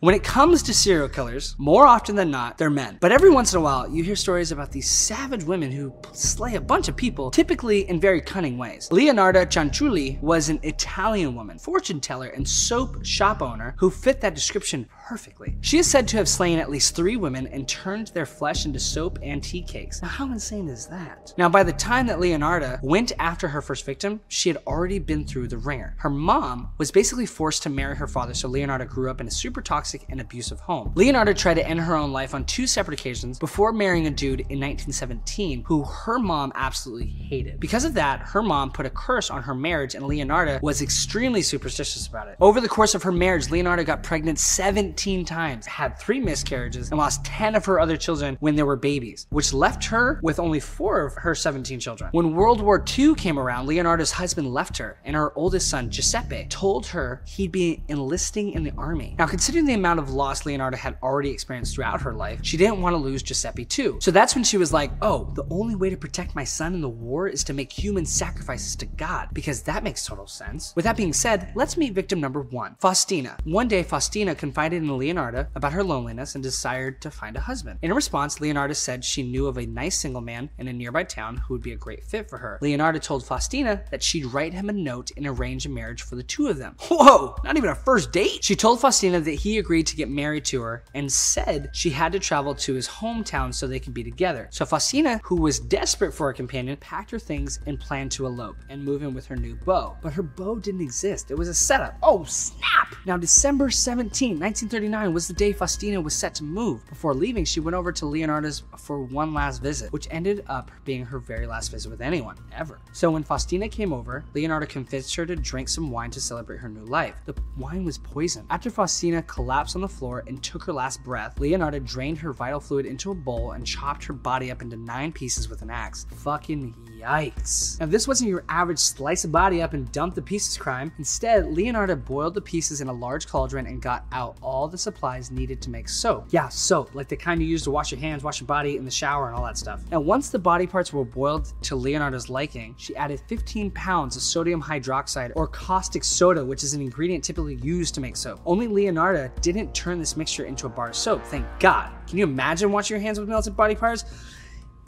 When it comes to serial killers, more often than not, they're men. But every once in a while, you hear stories about these savage women who slay a bunch of people, typically in very cunning ways. Leonarda Cianciulli was an Italian woman, fortune teller, and soap shop owner who fit that description perfectly. She is said to have slain at least 3 women and turned their flesh into soap and tea cakes. Now, how insane is that? Now, by the time that Leonarda went after her first victim, she had already been through the ringer. Her mom was basically forced to marry her father, so Leonarda grew up in a super toxic and abusive home. Leonarda tried to end her own life on 2 separate occasions before marrying a dude in 1917 who her mom absolutely hated. Because of that, her mom put a curse on her marriage and Leonarda was extremely superstitious about it. Over the course of her marriage, Leonarda got pregnant 17 times, had 3 miscarriages, and lost 10 of her other children when they were babies, which left her with only 4 of her 17 children. When World War II came around, Leonarda's husband left her and her oldest son, Giuseppe, told her he'd be enlisting in the army. Now, considering the amount of loss Leonarda had already experienced throughout her life, she didn't want to lose Giuseppe too. So that's when she was like, oh, the only way to protect my son in the war is to make human sacrifices to God, because that makes total sense. With that being said, let's meet victim number 1, Faustina. One day, Faustina confided in Leonarda about her loneliness and desired to find a husband. In response, Leonarda said she knew of a nice single man in a nearby town who would be a great fit for her. Leonarda told Faustina that she'd write him a note and arrange a marriage for the 2 of them. Whoa, not even a first date. She told Faustina that he agreed to get married to her and said she had to travel to his hometown so they could be together. So Faustina, who was desperate for a companion, packed her things and planned to elope and move in with her new beau. But her beau didn't exist. It was a setup. Oh, snap! Now, December 17, 1939 was the day Faustina was set to move. Before leaving, she went over to Leonarda's for one last visit, which ended up being her very last visit with anyone, ever. So when Faustina came over, Leonarda convinced her to drink some wine to celebrate her new life. The wine was poisoned. After Faustina collapsed on the floor and took her last breath, Leonarda drained her vital fluid into a bowl and chopped her body up into 9 pieces with an axe. Fucking yikes. Now, this wasn't your average slice a body up and dump the pieces crime. Instead, Leonarda boiled the pieces in a large cauldron and got out all the supplies needed to make soap. Yeah, soap, like the kind you use to wash your hands, wash your body in the shower, and all that stuff. Now, once the body parts were boiled to Leonarda's liking, she added 15 pounds of sodium hydroxide or caustic soda, which is an ingredient typically used to make soap. Only Leonarda didn't turn this mixture into a bar of soap, thank God. Can you imagine washing your hands with melted body parts?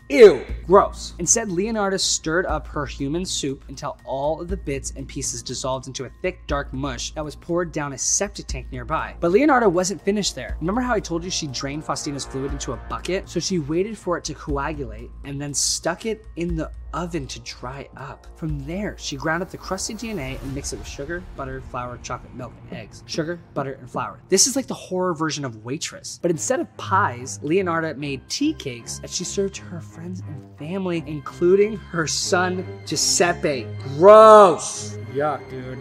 Ew, gross. Instead, Leonarda stirred up her human soup until all of the bits and pieces dissolved into a thick, dark mush that was poured down a septic tank nearby. But Leonarda wasn't finished there. Remember how I told you she drained Faustina's fluid into a bucket? So she waited for it to coagulate and then stuck it in the oven to dry up. From there, she ground up the crusty DNA and mixed it with sugar, butter, flour, chocolate milk, and eggs. Sugar, butter, and flour. This is like the horror version of Waitress. But instead of pies, Leonarda made tea cakes that she served to her friends and family, including her son, Giuseppe. Gross! Yuck, dude.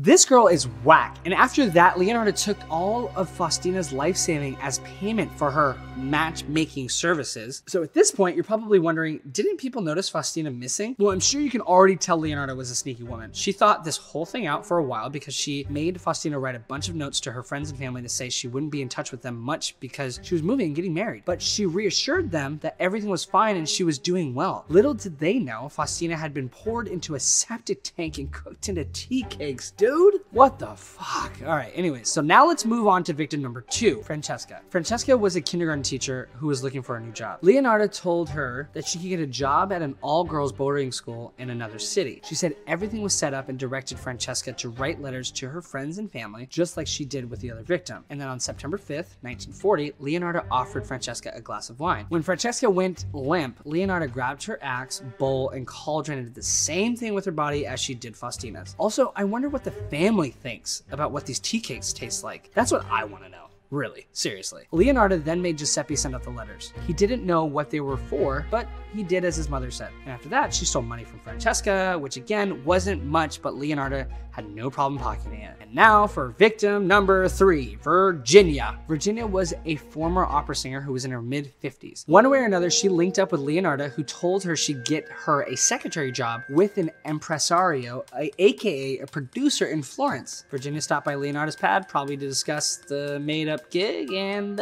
This girl is whack. And after that, Leonarda took all of Faustina's life saving as payment for her matchmaking services. So at this point, you're probably wondering, didn't people notice Faustina missing? Well, I'm sure you can already tell Leonarda was a sneaky woman. She thought this whole thing out for a while because she made Faustina write a bunch of notes to her friends and family to say she wouldn't be in touch with them much because she was moving and getting married. But she reassured them that everything was fine and she was doing well. Little did they know, Faustina had been poured into a septic tank and cooked into tea cakes. Dude, what the fuck? All right, anyways, so now let's move on to victim number 2, Francesca. Francesca was a kindergarten teacher who was looking for a new job. Leonarda told her that she could get a job at an all-girls boarding school in another city. She said everything was set up and directed Francesca to write letters to her friends and family, just like she did with the other victim. And then on September 5th, 1940, Leonarda offered Francesca a glass of wine. When Francesca went limp, Leonarda grabbed her axe, bowl, and cauldron and did the same thing with her body as she did Faustina's. Also, I wonder what the family thinks about what these tea cakes taste like. That's what I want to know. Really, seriously. Leonarda then made Giuseppe send out the letters. He didn't know what they were for, but he did as his mother said. And after that, she stole money from Francesca, which again wasn't much, but Leonarda had no problem pocketing it. And now for victim number 3, Virginia. Virginia was a former opera singer who was in her mid-50s. One way or another, she linked up with Leonarda, who told her she'd get her a secretary job with an impresario, aka a producer in Florence. Virginia stopped by Leonarda's pad, probably to discuss the made-up stand-up gig, and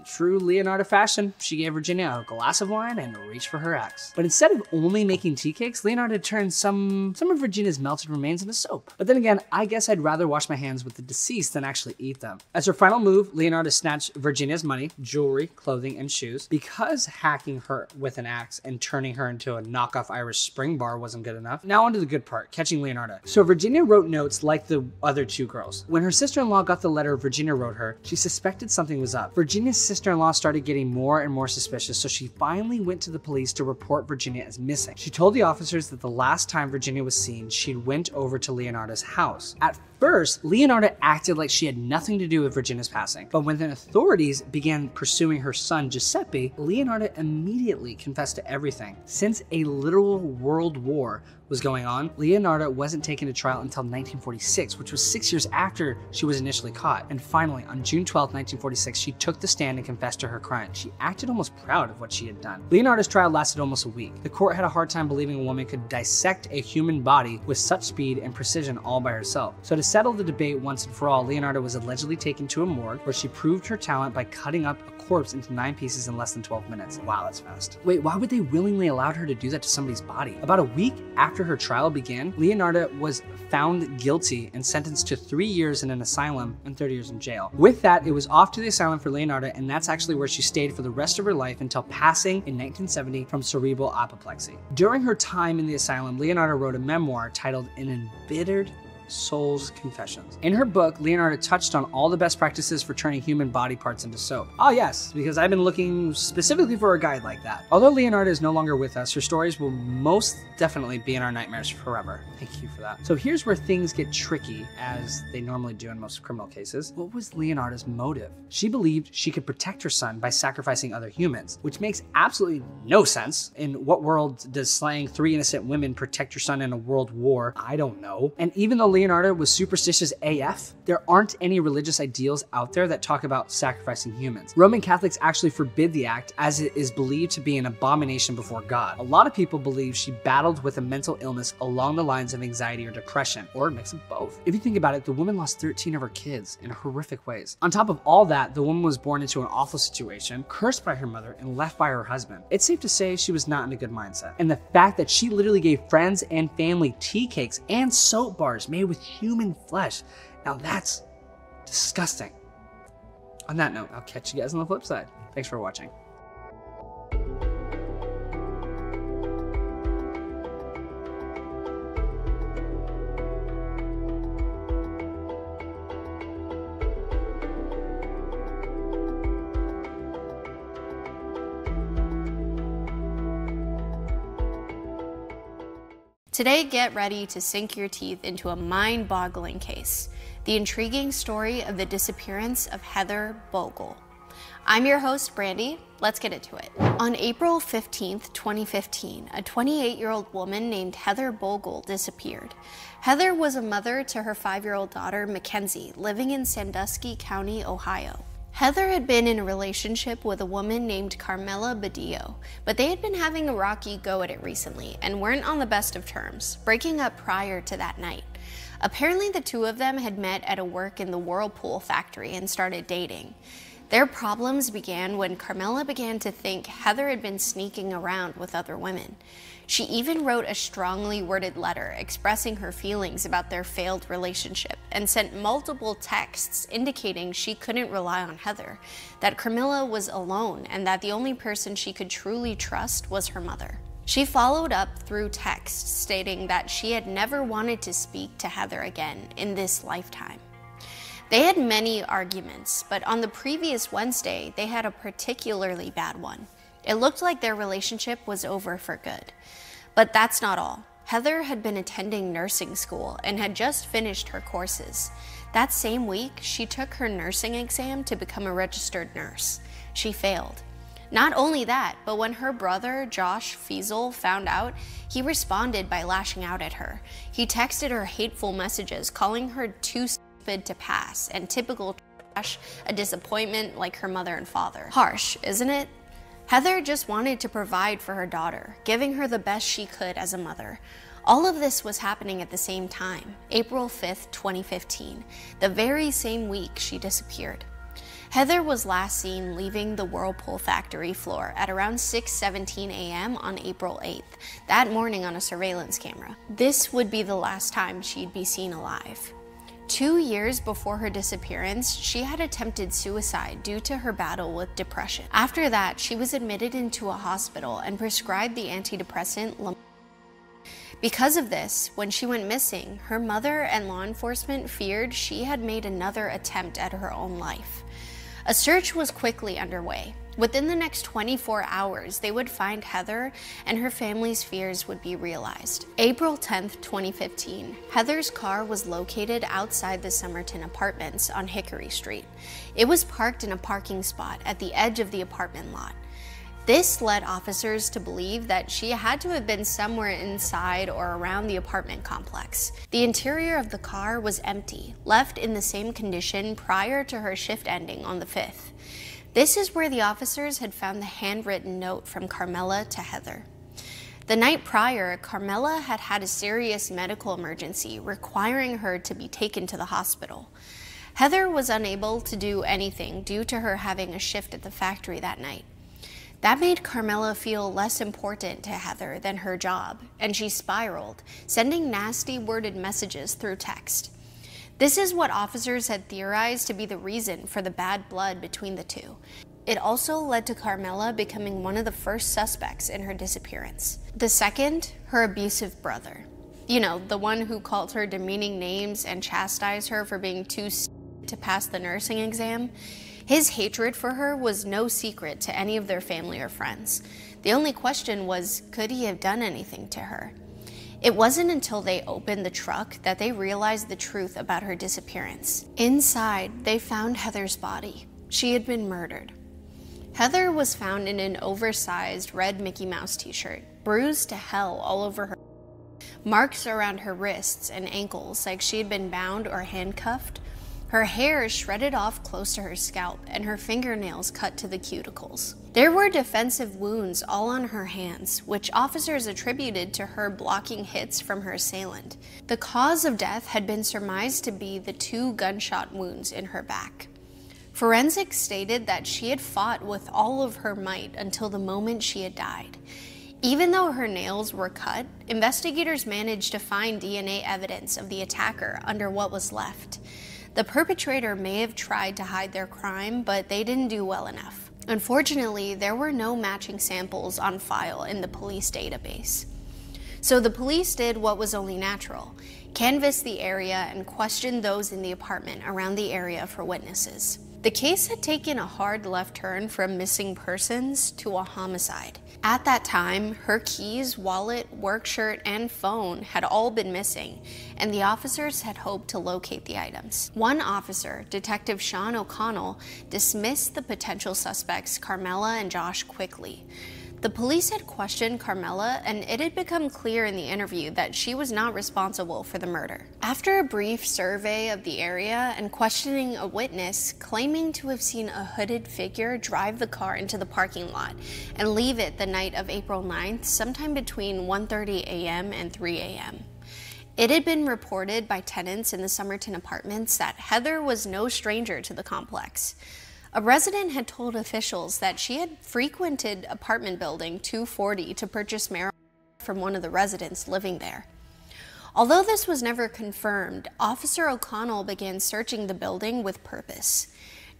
in true Leonarda fashion, she gave Virginia a glass of wine and reached for her axe. But instead of only making tea cakes, Leonarda turned some of Virginia's melted remains into soap. But then again, I guess I'd rather wash my hands with the deceased than actually eat them. As her final move, Leonarda snatched Virginia's money, jewelry, clothing, and shoes. Because hacking her with an axe and turning her into a knockoff Irish spring bar wasn't good enough, now onto the good part, catching Leonarda. So Virginia wrote notes like the other two girls. When her sister-in-law got the letter Virginia wrote her, she suspected something was up. Virginia's sister-in-law started getting more and more suspicious, so she finally went to the police to report Virginia as missing. She told the officers that the last time Virginia was seen, she went over to Leonarda's house. At first, Leonarda acted like she had nothing to do with Virginia's passing, but when the authorities began pursuing her son, Giuseppe, Leonarda immediately confessed to everything. Since a literal world war was going on, Leonarda wasn't taken to trial until 1946, which was 6 years after she was initially caught. And finally, on June 12, 1946, she took the stand and confessed to her crime. She acted almost proud of what she had done. Leonarda's trial lasted almost a week. The court had a hard time believing a woman could dissect a human body with such speed and precision all by herself. So to settle the debate once and for all, Leonarda was allegedly taken to a morgue where she proved her talent by cutting up a corpse into 9 pieces in less than 12 minutes. Wow, that's fast. Wait, why would they willingly allow her to do that to somebody's body? About a week after her trial began, Leonarda was found guilty and sentenced to 3 years in an asylum and 30 years in jail. With that, it was off to the asylum for Leonarda, and that's actually where she stayed for the rest of her life until passing in 1970 from cerebral apoplexy. During her time in the asylum, Leonarda wrote a memoir titled An Embittered Soul's Confessions. In her book, Leonarda touched on all the best practices for turning human body parts into soap. Oh yes, because I've been looking specifically for a guide like that. Although Leonarda is no longer with us, her stories will most definitely be in our nightmares forever. Thank you for that. So here's where things get tricky, as they normally do in most criminal cases. What was Leonarda's motive? She believed she could protect her son by sacrificing other humans, which makes absolutely no sense. In what world does slaying 3 innocent women protect your son in a world war? I don't know. And even though Leonarda was superstitious AF, there aren't any religious ideals out there that talk about sacrificing humans. Roman Catholics actually forbid the act, as it is believed to be an abomination before God. A lot of people believe she battled with a mental illness along the lines of anxiety or depression, or a mix of both. If you think about it, the woman lost 13 of her kids in horrific ways. On top of all that, the woman was born into an awful situation, cursed by her mother, and left by her husband. It's safe to say she was not in a good mindset. And the fact that she literally gave friends and family tea cakes and soap bars made with human flesh. Now that's disgusting. On that note, I'll catch you guys on the flip side. Thanks for watching. Today, get ready to sink your teeth into a mind-boggling case, the intriguing story of the disappearance of Heather Bogle. I'm your host, Brandy. Let's get into it. On April 15th, 2015, a 28-year-old woman named Heather Bogle disappeared. Heather was a mother to her 5-year-old daughter, Mackenzie, living in Sandusky County, Ohio. Heather had been in a relationship with a woman named Carmela Badillo, but they had been having a rocky go at it recently and weren't on the best of terms, breaking up prior to that night. Apparently the two of them had met at a work in the Whirlpool factory and started dating. Their problems began when Carmela began to think Heather had been sneaking around with other women. She even wrote a strongly worded letter expressing her feelings about their failed relationship and sent multiple texts indicating she couldn't rely on Heather, that Carmela was alone, and that the only person she could truly trust was her mother. She followed up through texts stating that she had never wanted to speak to Heather again in this lifetime. They had many arguments, but on the previous Wednesday, they had a particularly bad one. It looked like their relationship was over for good. But that's not all. Heather had been attending nursing school and had just finished her courses. That same week, she took her nursing exam to become a registered nurse. She failed. Not only that, but when her brother, Josh Fiesel, found out, he responded by lashing out at her. He texted her hateful messages, calling her too stupid to pass and typical trash, a disappointment like her mother and father. Harsh, isn't it? Heather just wanted to provide for her daughter, giving her the best she could as a mother. All of this was happening at the same time, April 5th, 2015, the very same week she disappeared. Heather was last seen leaving the Whirlpool factory floor at around 6:17 a.m. on April 8th, that morning on a surveillance camera. This would be the last time she'd be seen alive. 2 years before her disappearance, she had attempted suicide due to her battle with depression. After that, she was admitted into a hospital and prescribed the antidepressant Lamictal. Because of this, when she went missing, her mother and law enforcement feared she had made another attempt at her own life. A search was quickly underway. Within the next 24 hours, they would find Heather, and her family's fears would be realized. April 10th, 2015, Heather's car was located outside the Somerton Apartments on Hickory Street. It was parked in a parking spot at the edge of the apartment lot. This led officers to believe that she had to have been somewhere inside or around the apartment complex. The interior of the car was empty, left in the same condition prior to her shift ending on the 5th. This is where the officers had found the handwritten note from Carmela to Heather. The night prior, Carmela had had a serious medical emergency requiring her to be taken to the hospital. Heather was unable to do anything due to her having a shift at the factory that night. That made Carmela feel less important to Heather than her job, and she spiraled, sending nasty worded messages through text. This is what officers had theorized to be the reason for the bad blood between the two. It also led to Carmela becoming one of the first suspects in her disappearance. The second, her abusive brother. You know, the one who called her demeaning names and chastised her for being too stupid to pass the nursing exam. His hatred for her was no secret to any of their family or friends. The only question was, could he have done anything to her? It wasn't until they opened the truck that they realized the truth about her disappearance. Inside, they found Heather's body. She had been murdered. Heather was found in an oversized red Mickey Mouse t-shirt, bruised to hell all over her, marks around her wrists and ankles like she had been bound or handcuffed. Her hair shredded off close to her scalp, and her fingernails cut to the cuticles. There were defensive wounds all on her hands, which officers attributed to her blocking hits from her assailant. The cause of death had been surmised to be the 2 gunshot wounds in her back. Forensics stated that she had fought with all of her might until the moment she had died. Even though her nails were cut, investigators managed to find DNA evidence of the attacker under what was left. The perpetrator may have tried to hide their crime, but they didn't do well enough. Unfortunately, there were no matching samples on file in the police database. So the police did what was only natural, canvassed the area and questioned those in the apartment around the area for witnesses. The case had taken a hard left turn from missing persons to a homicide. At that time, her keys, wallet, work shirt, and phone had all been missing, and the officers had hoped to locate the items. One officer, Detective Sean O'Connell, dismissed the potential suspects Carmela and Josh quickly. The police had questioned Carmela, and it had become clear in the interview that she was not responsible for the murder. After a brief survey of the area and questioning a witness claiming to have seen a hooded figure drive the car into the parking lot and leave it the night of April 9th, sometime between 1:30 a.m. and 3 a.m. It had been reported by tenants in the Somerton Apartments that Heather was no stranger to the complex. A resident had told officials that she had frequented apartment building 240 to purchase marijuana from one of the residents living there. Although this was never confirmed, Officer O'Connell began searching the building with purpose.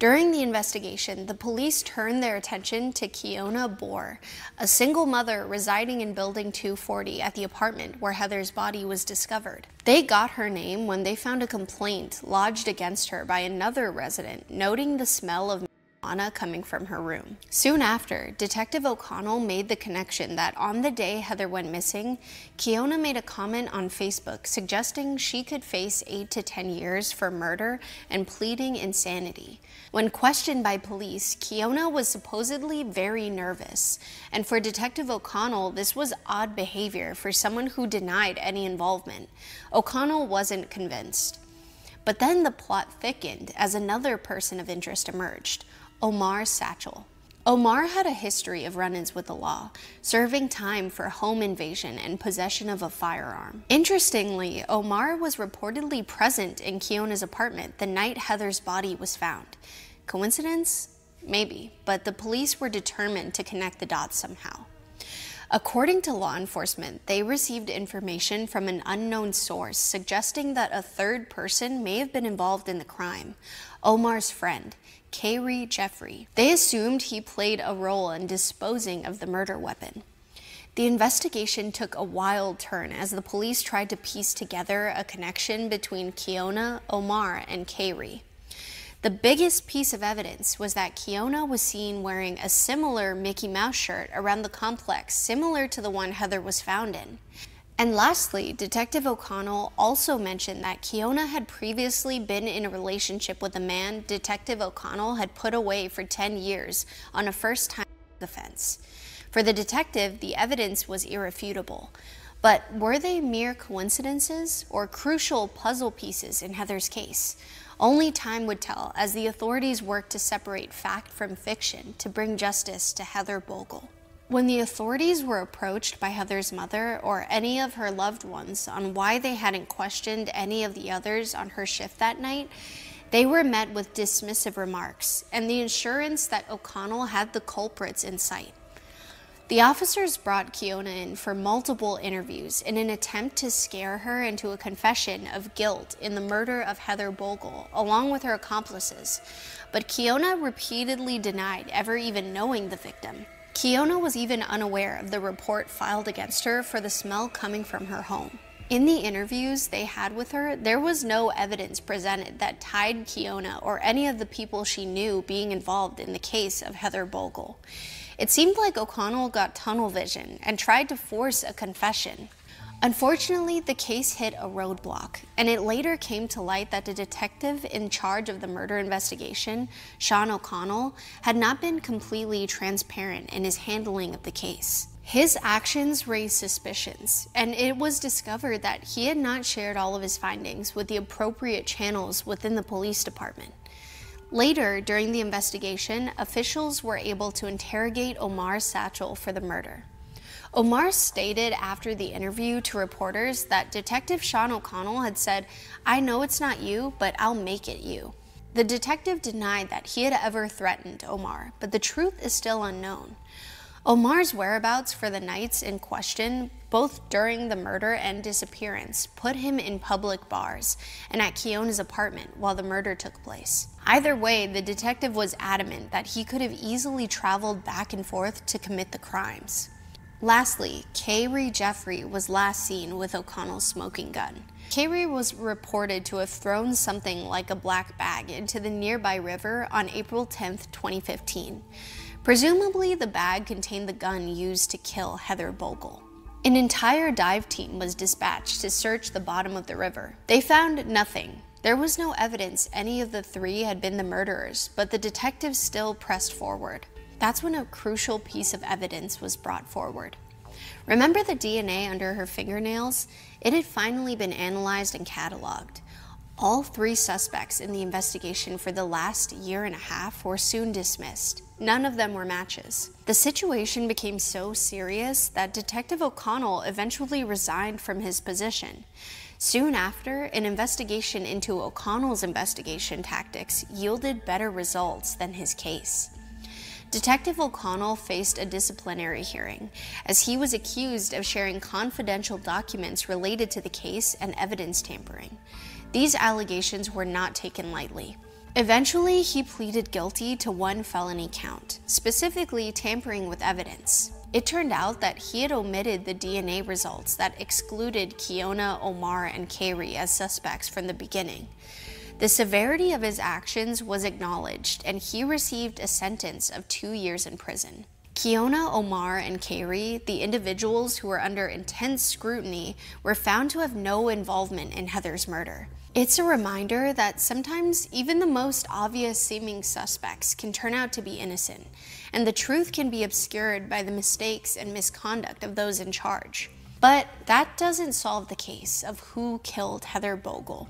During the investigation, the police turned their attention to Kiona Bohr, a single mother residing in Building 240 at the apartment where Heather's body was discovered. They got her name when they found a complaint lodged against her by another resident, noting the smell of marijuana coming from her room. Soon after, Detective O'Connell made the connection that on the day Heather went missing, Kiona made a comment on Facebook suggesting she could face 8 to 10 years for murder and pleading insanity. When questioned by police, Kiona was supposedly very nervous, and for Detective O'Connell, this was odd behavior for someone who denied any involvement. O'Connell wasn't convinced. But then the plot thickened as another person of interest emerged, Omar Satchel. Omar had a history of run-ins with the law, serving time for home invasion and possession of a firearm. Interestingly, Omar was reportedly present in Kiona's apartment the night Heather's body was found. Coincidence? Maybe, but the police were determined to connect the dots somehow. According to law enforcement, they received information from an unknown source suggesting that a third person may have been involved in the crime, Omar's friend, Kairi Jeffrey. They assumed he played a role in disposing of the murder weapon. The investigation took a wild turn as the police tried to piece together a connection between Kiona, Omar, and Kairi. The biggest piece of evidence was that Kiona was seen wearing a similar Mickey Mouse shirt around the complex, similar to the one Heather was found in. And lastly, Detective O'Connell also mentioned that Kiona had previously been in a relationship with a man Detective O'Connell had put away for 10 years on a first-time offense. For the detective, the evidence was irrefutable. But were they mere coincidences or crucial puzzle pieces in Heather's case? Only time would tell as the authorities worked to separate fact from fiction to bring justice to Heather Bogle. When the authorities were approached by Heather's mother or any of her loved ones on why they hadn't questioned any of the others on her shift that night, they were met with dismissive remarks and the assurance that O'Connell had the culprits in sight. The officers brought Kiona in for multiple interviews in an attempt to scare her into a confession of guilt in the murder of Heather Bogle, along with her accomplices, but Kiona repeatedly denied ever even knowing the victim. Kiona was even unaware of the report filed against her for the smell coming from her home. In the interviews they had with her, there was no evidence presented that tied Kiona or any of the people she knew being involved in the case of Heather Bogle. It seemed like O'Connell got tunnel vision and tried to force a confession. Unfortunately, the case hit a roadblock, and it later came to light that the detective in charge of the murder investigation, Sean O'Connell, had not been completely transparent in his handling of the case. His actions raised suspicions, and it was discovered that he had not shared all of his findings with the appropriate channels within the police department. Later, during the investigation, officials were able to interrogate Omar Satchel for the murder. Omar stated after the interview to reporters that Detective Sean O'Connell had said, "I know it's not you, but I'll make it you." The detective denied that he had ever threatened Omar, but the truth is still unknown. Omar's whereabouts for the nights in question, both during the murder and disappearance, put him in public bars and at Kiona's apartment while the murder took place. Either way, the detective was adamant that he could have easily traveled back and forth to commit the crimes. Lastly, Kairi Jeffrey was last seen with O'Connell's smoking gun. Kairi was reported to have thrown something like a black bag into the nearby river on April 10, 2015. Presumably, the bag contained the gun used to kill Heather Bogle. An entire dive team was dispatched to search the bottom of the river. They found nothing. There was no evidence any of the three had been the murderers, but the detectives still pressed forward. That's when a crucial piece of evidence was brought forward. Remember the DNA under her fingernails? It had finally been analyzed and cataloged. All three suspects in the investigation for the last year and a half were soon dismissed. None of them were matches. The situation became so serious that Detective O'Connell eventually resigned from his position. Soon after, an investigation into O'Connell's investigation tactics yielded better results than his case. Detective O'Connell faced a disciplinary hearing, as he was accused of sharing confidential documents related to the case and evidence tampering. These allegations were not taken lightly. Eventually, he pleaded guilty to one felony count, specifically tampering with evidence. It turned out that he had omitted the DNA results that excluded Kiona, Omar, and Kairi as suspects from the beginning. The severity of his actions was acknowledged, and he received a sentence of 2 years in prison. Kiona, Omar, and Kairi, the individuals who were under intense scrutiny, were found to have no involvement in Heather's murder. It's a reminder that sometimes even the most obvious seeming suspects can turn out to be innocent, and the truth can be obscured by the mistakes and misconduct of those in charge. But that doesn't solve the case of who killed Heather Bogle.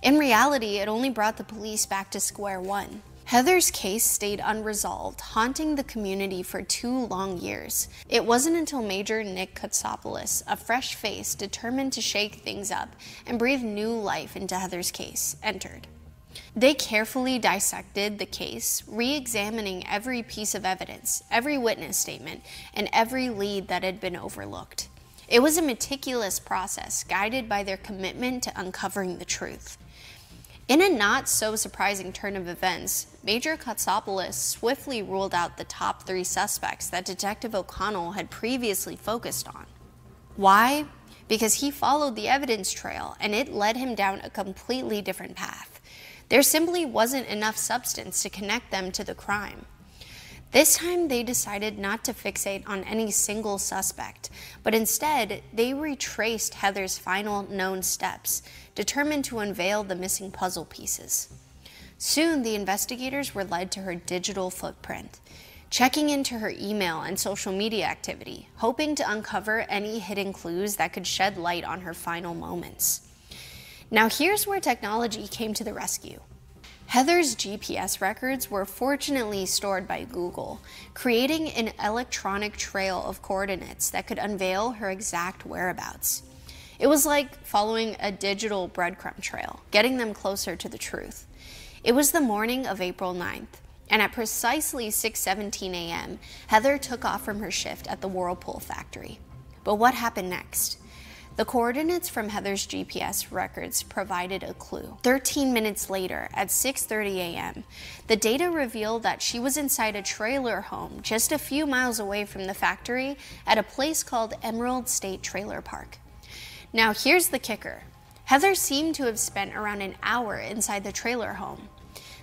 In reality, it only brought the police back to square one. Heather's case stayed unresolved, haunting the community for 2 long years. It wasn't until Major Nick Kotsopoulos, a fresh face determined to shake things up and breathe new life into Heather's case, entered. They carefully dissected the case, re-examining every piece of evidence, every witness statement, and every lead that had been overlooked. It was a meticulous process, guided by their commitment to uncovering the truth. In a not-so-surprising turn of events, Major Kotsopoulos swiftly ruled out the top three suspects that Detective O'Connell had previously focused on. Why? Because he followed the evidence trail, and it led him down a completely different path. There simply wasn't enough substance to connect them to the crime. This time, they decided not to fixate on any single suspect, but instead, they retraced Heather's final known steps, determined to unveil the missing puzzle pieces. Soon, the investigators were led to her digital footprint, checking into her email and social media activity, hoping to uncover any hidden clues that could shed light on her final moments. Now here's where technology came to the rescue. Heather's GPS records were fortunately stored by Google, creating an electronic trail of coordinates that could unveil her exact whereabouts. It was like following a digital breadcrumb trail, getting them closer to the truth. It was the morning of April 9th, and at precisely 6:17 a.m., Heather took off from her shift at the Whirlpool factory. But what happened next? The coordinates from Heather's GPS records provided a clue. 13 minutes later, at 6:30 a.m., the data revealed that she was inside a trailer home just a few miles away from the factory at a place called Emerald State Trailer Park. Now here's the kicker. Heather seemed to have spent around an hour inside the trailer home.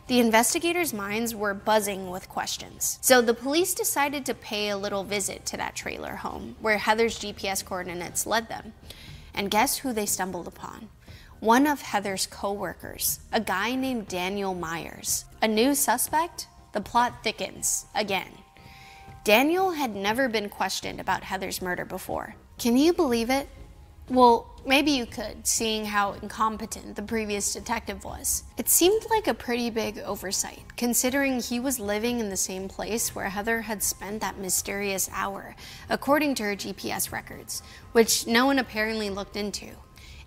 The investigators' minds were buzzing with questions. So the police decided to pay a little visit to that trailer home where Heather's GPS coordinates led them. And guess who they stumbled upon? One of Heather's co-workers, a guy named Daniel Myers. A new suspect? The plot thickens again. Daniel had never been questioned about Heather's murder before. Can you believe it? Well, maybe you could, seeing how incompetent the previous detective was. It seemed like a pretty big oversight, considering he was living in the same place where Heather had spent that mysterious hour, according to her GPS records, which no one apparently looked into.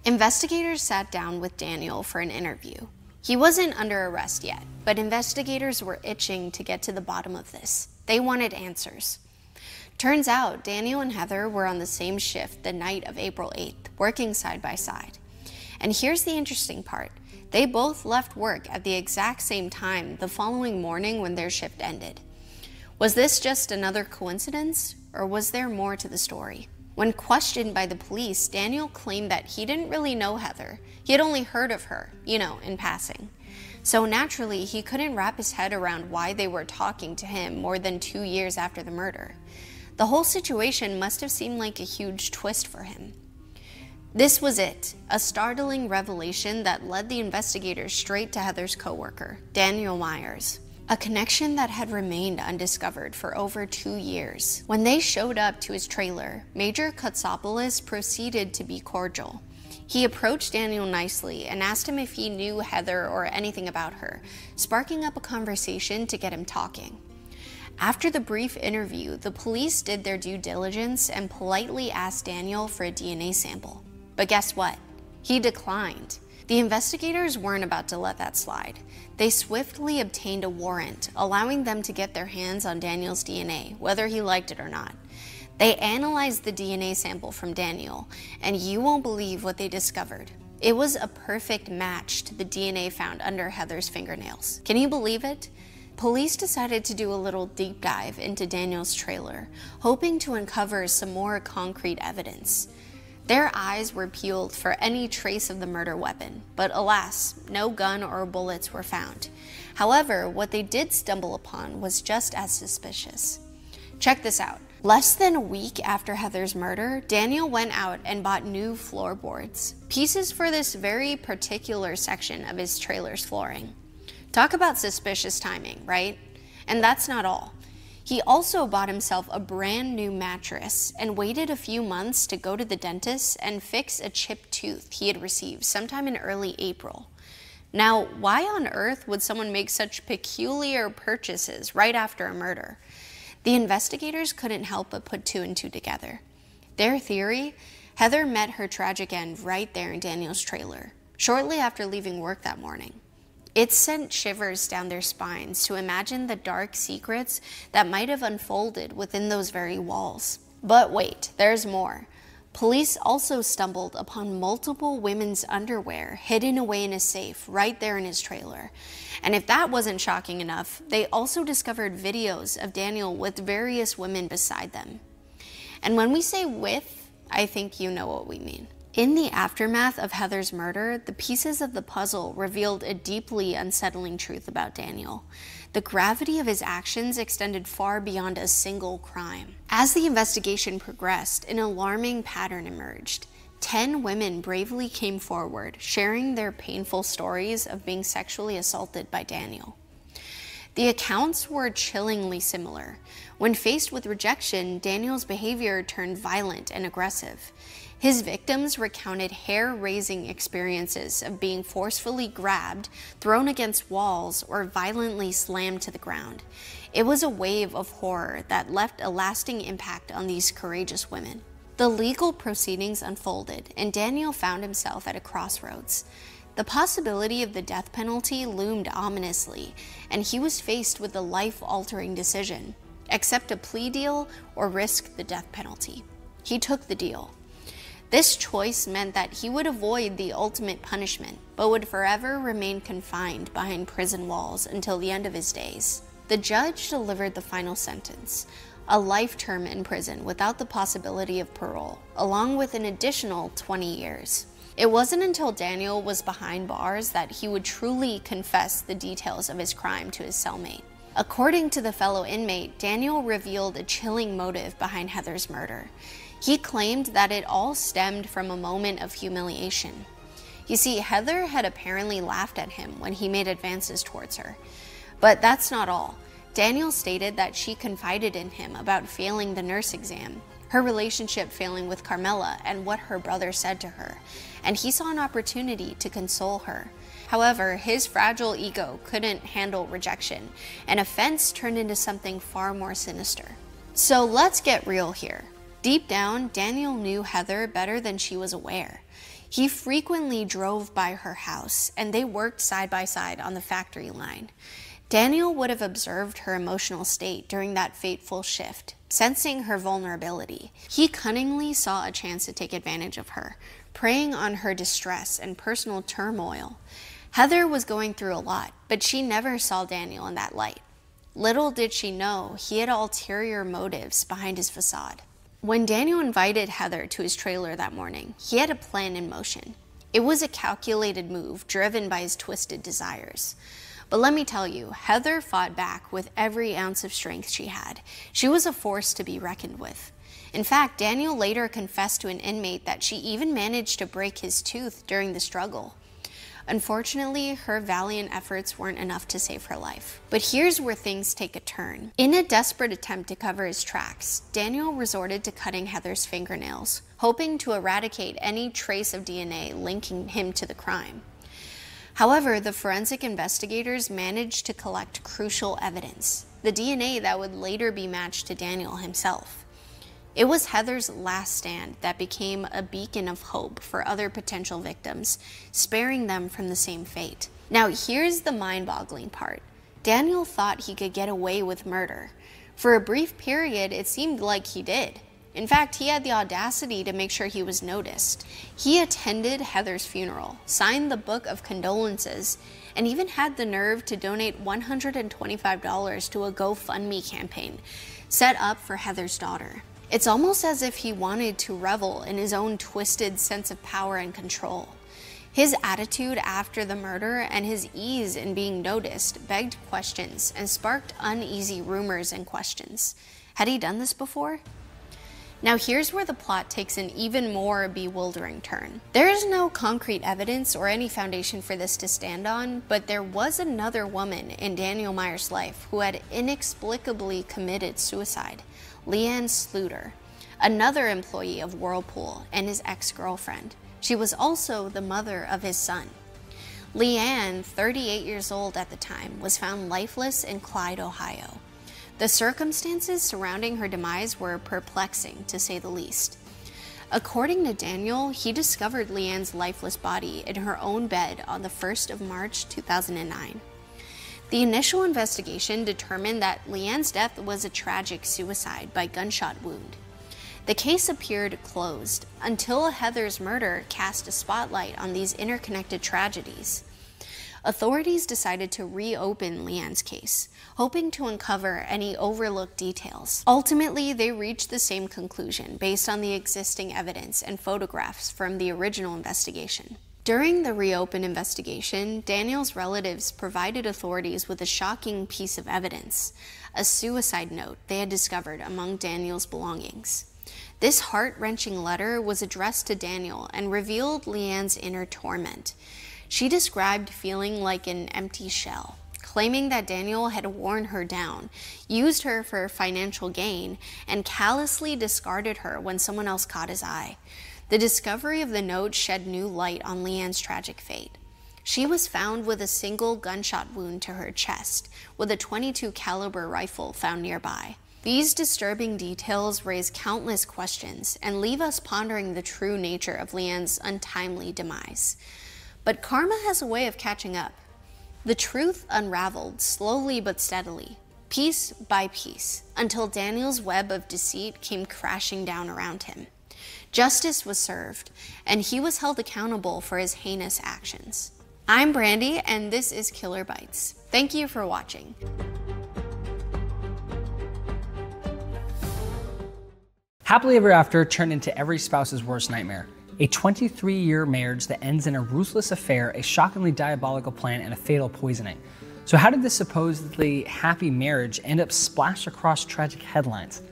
Investigators sat down with Daniel for an interview. He wasn't under arrest yet, but investigators were itching to get to the bottom of this. They wanted answers. Turns out, Daniel and Heather were on the same shift the night of April 8th, working side by side. And here's the interesting part. They both left work at the exact same time the following morning when their shift ended. Was this just another coincidence, or was there more to the story? When questioned by the police, Daniel claimed that he didn't really know Heather. He had only heard of her, you know, in passing. So naturally, he couldn't wrap his head around why they were talking to him more than 2 years after the murder. The whole situation must have seemed like a huge twist for him. This was it, a startling revelation that led the investigators straight to Heather's coworker, Daniel Myers, a connection that had remained undiscovered for over 2 years. When they showed up to his trailer, Major Kotsopoulos proceeded to be cordial. He approached Daniel nicely and asked him if he knew Heather or anything about her, sparking up a conversation to get him talking. After the brief interview, the police did their due diligence and politely asked Daniel for a DNA sample. But guess what? He declined. The investigators weren't about to let that slide. They swiftly obtained a warrant, allowing them to get their hands on Daniel's DNA, whether he liked it or not. They analyzed the DNA sample from Daniel, and you won't believe what they discovered. It was a perfect match to the DNA found under Heather's fingernails. Can you believe it? Police decided to do a little deep dive into Daniel's trailer, hoping to uncover some more concrete evidence. Their eyes were peeled for any trace of the murder weapon, but alas, no gun or bullets were found. However, what they did stumble upon was just as suspicious. Check this out. Less than a week after Heather's murder, Daniel went out and bought new floorboards, pieces for this very particular section of his trailer's flooring. Talk about suspicious timing, right? And that's not all. He also bought himself a brand new mattress and waited a few months to go to the dentist and fix a chipped tooth he had received sometime in early April. Now, why on earth would someone make such peculiar purchases right after a murder? The investigators couldn't help but put two and two together. Their theory? Heather met her tragic end right there in Daniel's trailer, shortly after leaving work that morning. It sent shivers down their spines to imagine the dark secrets that might have unfolded within those very walls. But wait, there's more. Police also stumbled upon multiple women's underwear hidden away in a safe right there in his trailer. And if that wasn't shocking enough, they also discovered videos of Daniel with various women beside them. And when we say with, I think you know what we mean. In the aftermath of Heather's murder, the pieces of the puzzle revealed a deeply unsettling truth about Daniel. The gravity of his actions extended far beyond a single crime. As the investigation progressed, an alarming pattern emerged. 10 women bravely came forward, sharing their painful stories of being sexually assaulted by Daniel. The accounts were chillingly similar. When faced with rejection, Daniel's behavior turned violent and aggressive. His victims recounted hair-raising experiences of being forcefully grabbed, thrown against walls, or violently slammed to the ground. It was a wave of horror that left a lasting impact on these courageous women. The legal proceedings unfolded, and Daniel found himself at a crossroads. The possibility of the death penalty loomed ominously, and he was faced with a life-altering decision: accept a plea deal or risk the death penalty. He took the deal. This choice meant that he would avoid the ultimate punishment, but would forever remain confined behind prison walls until the end of his days. The judge delivered the final sentence, a life term in prison without the possibility of parole, along with an additional 20 years. It wasn't until Daniel was behind bars that he would truly confess the details of his crime to his cellmate. According to the fellow inmate, Daniel revealed a chilling motive behind Heather's murder. He claimed that it all stemmed from a moment of humiliation. You see, Heather had apparently laughed at him when he made advances towards her. But that's not all. Daniel stated that she confided in him about failing the nurse exam, her relationship failing with Carmela, and what her brother said to her, and he saw an opportunity to console her. However, his fragile ego couldn't handle rejection, and offense turned into something far more sinister. So let's get real here. Deep down, Daniel knew Heather better than she was aware. He frequently drove by her house, and they worked side by side on the factory line. Daniel would have observed her emotional state during that fateful shift, sensing her vulnerability. He cunningly saw a chance to take advantage of her, preying on her distress and personal turmoil. Heather was going through a lot, but she never saw Daniel in that light. Little did she know he had ulterior motives behind his facade. When Daniel invited Heather to his trailer that morning, he had a plan in motion. It was a calculated move driven by his twisted desires. But let me tell you, Heather fought back with every ounce of strength she had. She was a force to be reckoned with. In fact, Daniel later confessed to an inmate that she even managed to break his tooth during the struggle. Unfortunately, her valiant efforts weren't enough to save her life. But here's where things take a turn. In a desperate attempt to cover his tracks, Daniel resorted to cutting Heather's fingernails, hoping to eradicate any trace of DNA linking him to the crime. However, the forensic investigators managed to collect crucial evidence, the DNA that would later be matched to Daniel himself. It was Heather's last stand that became a beacon of hope for other potential victims, sparing them from the same fate. Now, here's the mind-boggling part. Daniel thought he could get away with murder. For a brief period, it seemed like he did. In fact, he had the audacity to make sure he was noticed. He attended Heather's funeral, signed the book of condolences, and even had the nerve to donate $125 to a GoFundMe campaign set up for Heather's daughter. It's almost as if he wanted to revel in his own twisted sense of power and control. His attitude after the murder and his ease in being noticed begged questions and sparked uneasy rumors and questions. Had he done this before? Now here's where the plot takes an even more bewildering turn. There is no concrete evidence or any foundation for this to stand on, but there was another woman in Daniel Myers' life who had inexplicably committed suicide. Leanne Sluter, another employee of Whirlpool and his ex-girlfriend. She was also the mother of his son. Leanne, 38 years old at the time, was found lifeless in Clyde, Ohio. The circumstances surrounding her demise were perplexing, to say the least. According to Daniel, he discovered Leanne's lifeless body in her own bed on the 1st of March 2009. The initial investigation determined that Leanne's death was a tragic suicide by gunshot wound. The case appeared closed until Heather's murder cast a spotlight on these interconnected tragedies. Authorities decided to reopen Leanne's case, hoping to uncover any overlooked details. Ultimately, they reached the same conclusion based on the existing evidence and photographs from the original investigation. During the reopened investigation, Daniel's relatives provided authorities with a shocking piece of evidence, a suicide note they had discovered among Daniel's belongings. This heart-wrenching letter was addressed to Daniel and revealed Leanne's inner torment. She described feeling like an empty shell, claiming that Daniel had worn her down, used her for financial gain, and callously discarded her when someone else caught his eye. The discovery of the note shed new light on Leanne's tragic fate. She was found with a single gunshot wound to her chest, with a .22 caliber rifle found nearby. These disturbing details raise countless questions and leave us pondering the true nature of Leanne's untimely demise. But karma has a way of catching up. The truth unraveled slowly but steadily, piece by piece, until Daniel's web of deceit came crashing down around him. Justice was served, and he was held accountable for his heinous actions. I'm Brandy, and this is Killer Bites. Thank you for watching. Happily Ever After turned into every spouse's worst nightmare. A 23-year marriage that ends in a ruthless affair, a shockingly diabolical plan, and a fatal poisoning. So how did this supposedly happy marriage end up splashed across tragic headlines?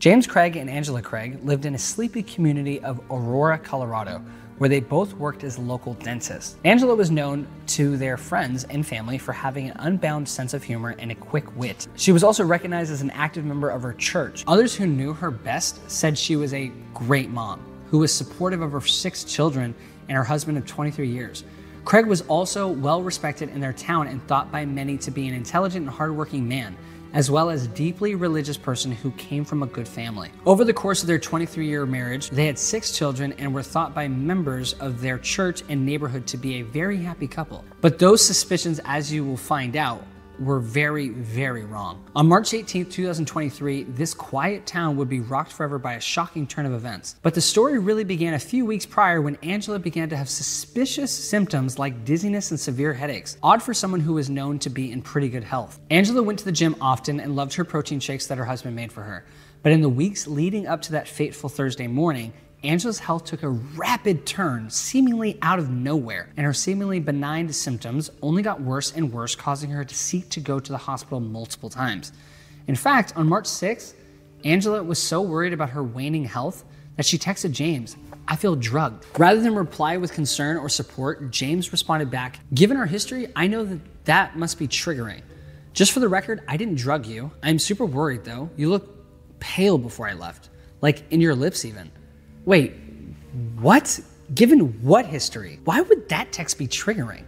James Craig and Angela Craig lived in a sleepy community of Aurora, Colorado, where they both worked as local dentists. Angela was known to their friends and family for having an unbound sense of humor and a quick wit. She was also recognized as an active member of her church. Others who knew her best said she was a great mom, who was supportive of her 6 children and her husband of 23 years. Craig was also well respected in their town and thought by many to be an intelligent and hardworking man, as well as a deeply religious person who came from a good family. Over the course of their 23-year marriage, they had 6 children and were thought by members of their church and neighborhood to be a very happy couple. But those suspicions, as you will find out, were very, very wrong. On March 18, 2023, this quiet town would be rocked forever by a shocking turn of events. But the story really began a few weeks prior when Angela began to have suspicious symptoms like dizziness and severe headaches, odd for someone who was known to be in pretty good health. Angela went to the gym often and loved her protein shakes that her husband made for her. But in the weeks leading up to that fateful Thursday morning, Angela's health took a rapid turn, seemingly out of nowhere, and her seemingly benign symptoms only got worse and worse, causing her to seek to go to the hospital multiple times. In fact, on March 6th, Angela was so worried about her waning health that she texted James, "I feel drugged." Rather than reply with concern or support, James responded back, "Given our history, I know that must be triggering. Just for the record, I didn't drug you. I'm super worried though. You look pale before I left, like in your lips even." Wait, what? Given what history? Why would that text be triggering?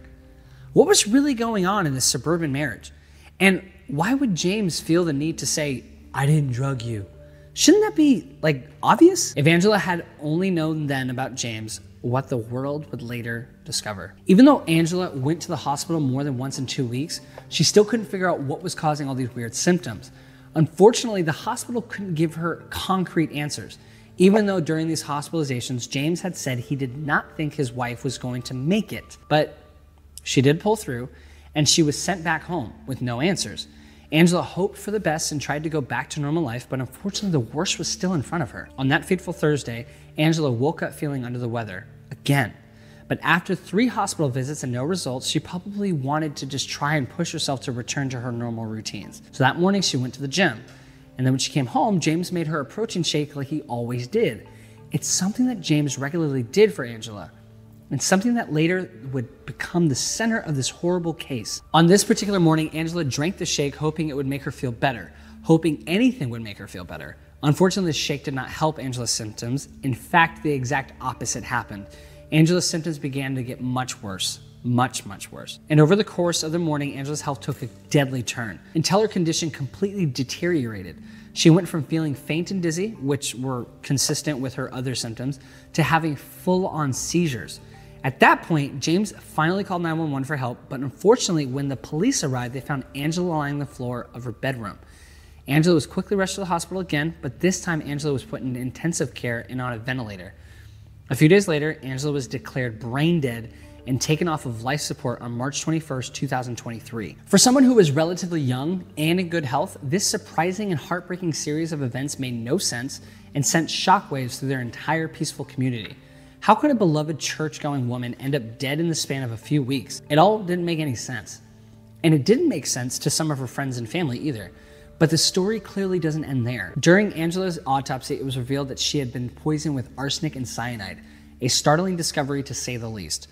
What was really going on in this suburban marriage? And why would James feel the need to say, "I didn't drug you"? Shouldn't that be, like, obvious? If Angela had only known then about James, what the world would later discover. Even though Angela went to the hospital more than once in 2 weeks, she still couldn't figure out what was causing all these weird symptoms. Unfortunately, the hospital couldn't give her concrete answers, even though during these hospitalizations, James had said he did not think his wife was going to make it. But she did pull through, and she was sent back home with no answers. Angela hoped for the best and tried to go back to normal life, but unfortunately, the worst was still in front of her. On that fateful Thursday, Angela woke up feeling under the weather again. But after 3 hospital visits and no results, she probably wanted to just try and push herself to return to her normal routines. So that morning, she went to the gym. And then when she came home, James made her a protein shake like he always did. It's something that James regularly did for Angela, and something that later would become the center of this horrible case. On this particular morning, Angela drank the shake hoping it would make her feel better, hoping anything would make her feel better. Unfortunately, the shake did not help Angela's symptoms. In fact, the exact opposite happened. Angela's symptoms began to get much worse. much, much worse. And over the course of the morning, Angela's health took a deadly turn until her condition completely deteriorated. She went from feeling faint and dizzy, which were consistent with her other symptoms, to having full-on seizures. At that point, James finally called 911 for help, but unfortunately, when the police arrived, they found Angela lying on the floor of her bedroom. Angela was quickly rushed to the hospital again, but this time Angela was put in intensive care and on a ventilator. A few days later, Angela was declared brain dead and taken off of life support on March 21st, 2023. For someone who was relatively young and in good health, this surprising and heartbreaking series of events made no sense and sent shockwaves through their entire peaceful community. How could a beloved church-going woman end up dead in the span of a few weeks? It all didn't make any sense. And it didn't make sense to some of her friends and family either. But the story clearly doesn't end there. During Angela's autopsy, it was revealed that she had been poisoned with arsenic and cyanide, a startling discovery to say the least.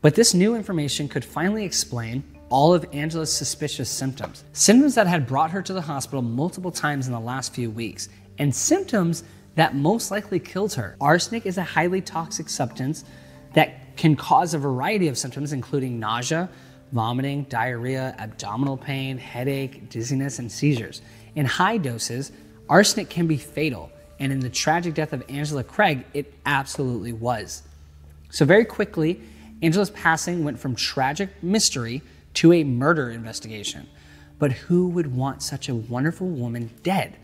But this new information could finally explain all of Angela's suspicious symptoms. Symptoms that had brought her to the hospital multiple times in the last few weeks, and symptoms that most likely killed her. Arsenic is a highly toxic substance that can cause a variety of symptoms, including nausea, vomiting, diarrhea, abdominal pain, headache, dizziness, and seizures. In high doses, arsenic can be fatal, and in the tragic death of Angela Craig, it absolutely was. So very quickly, Angela's passing went from tragic mystery to a murder investigation. But who would want such a wonderful woman dead?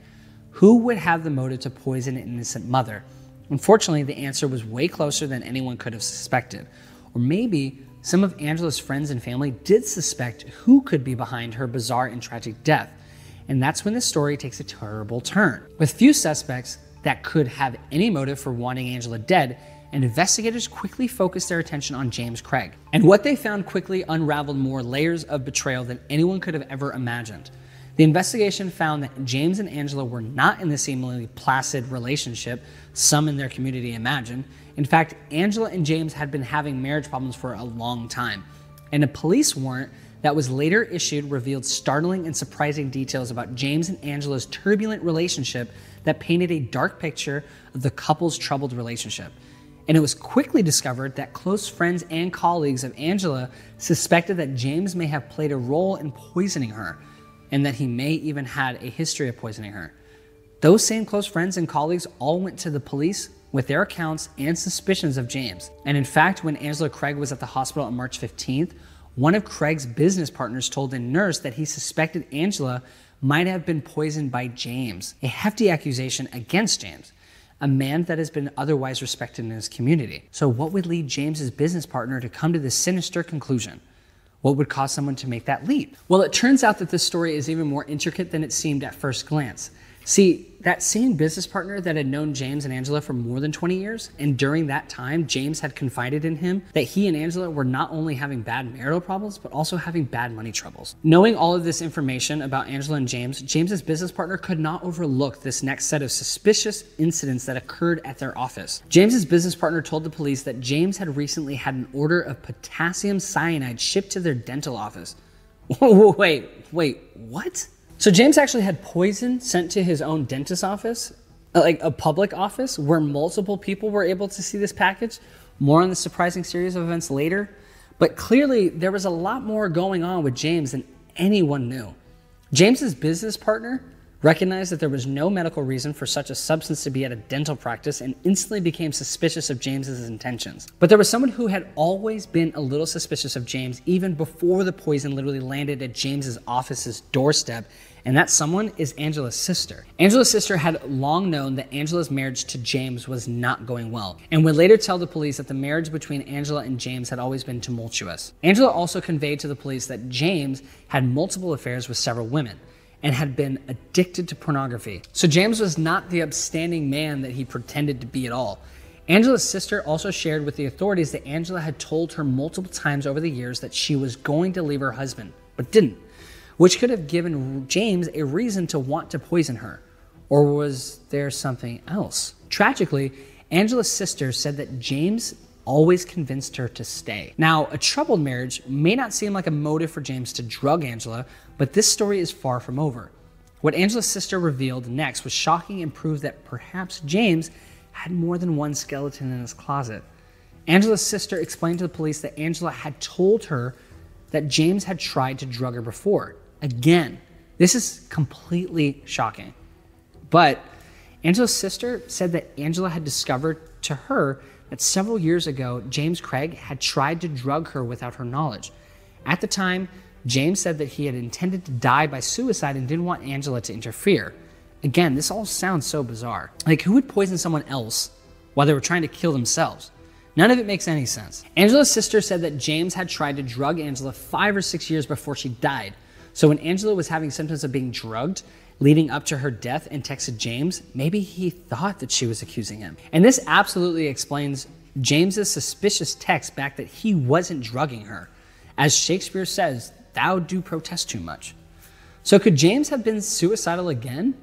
Who would have the motive to poison an innocent mother? Unfortunately, the answer was way closer than anyone could have suspected. Or maybe some of Angela's friends and family did suspect who could be behind her bizarre and tragic death. And that's when the story takes a terrible turn. With few suspects that could have any motive for wanting Angela dead, and investigators quickly focused their attention on James Craig. And what they found quickly unraveled more layers of betrayal than anyone could have ever imagined. The investigation found that James and Angela were not in the seemingly placid relationship some in their community imagined. In fact, Angela and James had been having marriage problems for a long time, and a police warrant that was later issued revealed startling and surprising details about James and Angela's turbulent relationship that painted a dark picture of the couple's troubled relationship. And it was quickly discovered that close friends and colleagues of Angela suspected that James may have played a role in poisoning her, and that he may even had a history of poisoning her. Those same close friends and colleagues all went to the police with their accounts and suspicions of James. And in fact, when Angela Craig was at the hospital on March 15th, one of Craig's business partners told a nurse that he suspected Angela might have been poisoned by James, a hefty accusation against James, a man that has been otherwise respected in his community. So what would lead James's business partner to come to this sinister conclusion? What would cause someone to make that leap? Well, it turns out that this story is even more intricate than it seemed at first glance. See, that same business partner that had known James and Angela for more than 20 years, and during that time, James had confided in him that he and Angela were not only having bad marital problems, but also having bad money troubles. Knowing all of this information about Angela and James, James's business partner could not overlook this next set of suspicious incidents that occurred at their office. James's business partner told the police that James had recently had an order of potassium cyanide shipped to their dental office. Wait, what? So James actually had poison sent to his own dentist's office, like a public office where multiple people were able to see this package. More on the surprising series of events later. But clearly there was a lot more going on with James than anyone knew. James's business partner recognized that there was no medical reason for such a substance to be at a dental practice and instantly became suspicious of James's intentions. But there was someone who had always been a little suspicious of James even before the poison literally landed at James's office's doorstep. And that someone is Angela's sister. Angela's sister had long known that Angela's marriage to James was not going well, and would later tell the police that the marriage between Angela and James had always been tumultuous. Angela also conveyed to the police that James had multiple affairs with several women, and had been addicted to pornography. So James was not the upstanding man that he pretended to be at all. Angela's sister also shared with the authorities that Angela had told her multiple times over the years that she was going to leave her husband, but didn't, which could have given James a reason to want to poison her. Or was there something else? Tragically, Angela's sister said that James always convinced her to stay. Now, a troubled marriage may not seem like a motive for James to drug Angela, but this story is far from over. What Angela's sister revealed next was shocking and proved that perhaps James had more than one skeleton in his closet. Angela's sister explained to the police that Angela had told her that James had tried to drug her before. Again, this is completely shocking. But Angela's sister said that Angela had discovered to her that several years ago, James Craig had tried to drug her without her knowledge. At the time, James said that he had intended to die by suicide and didn't want Angela to interfere. Again, this all sounds so bizarre. Like, who would poison someone else while they were trying to kill themselves? None of it makes any sense. Angela's sister said that James had tried to drug Angela 5 or 6 years before she died. So when Angela was having symptoms of being drugged leading up to her death and texted James, maybe he thought that she was accusing him. And this absolutely explains James's suspicious text back that he wasn't drugging her. As Shakespeare says, thou do protest too much. So could James have been suicidal again?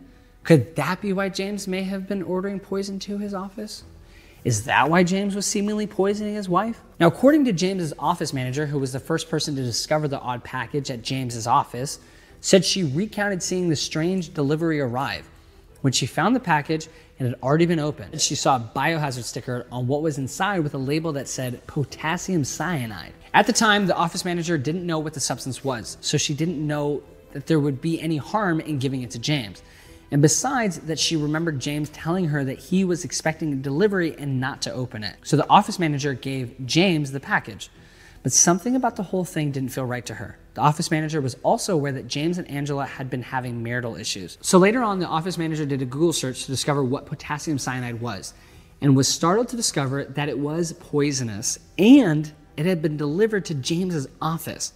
Could that be why James may have been ordering poison to his office? Is that why James was seemingly poisoning his wife? Now, according to James's office manager, who was the first person to discover the odd package at James's office, said she recounted seeing the strange delivery arrive. When she found the package, it had already been opened. She saw a biohazard sticker on what was inside with a label that said potassium cyanide. At the time, the office manager didn't know what the substance was, so she didn't know that there would be any harm in giving it to James. And besides that, she remembered James telling her that he was expecting a delivery and not to open it. So the office manager gave James the package, but something about the whole thing didn't feel right to her. The office manager was also aware that James and Angela had been having marital issues. So later on, the office manager did a Google search to discover what potassium cyanide was and was startled to discover that it was poisonous and it had been delivered to James's office.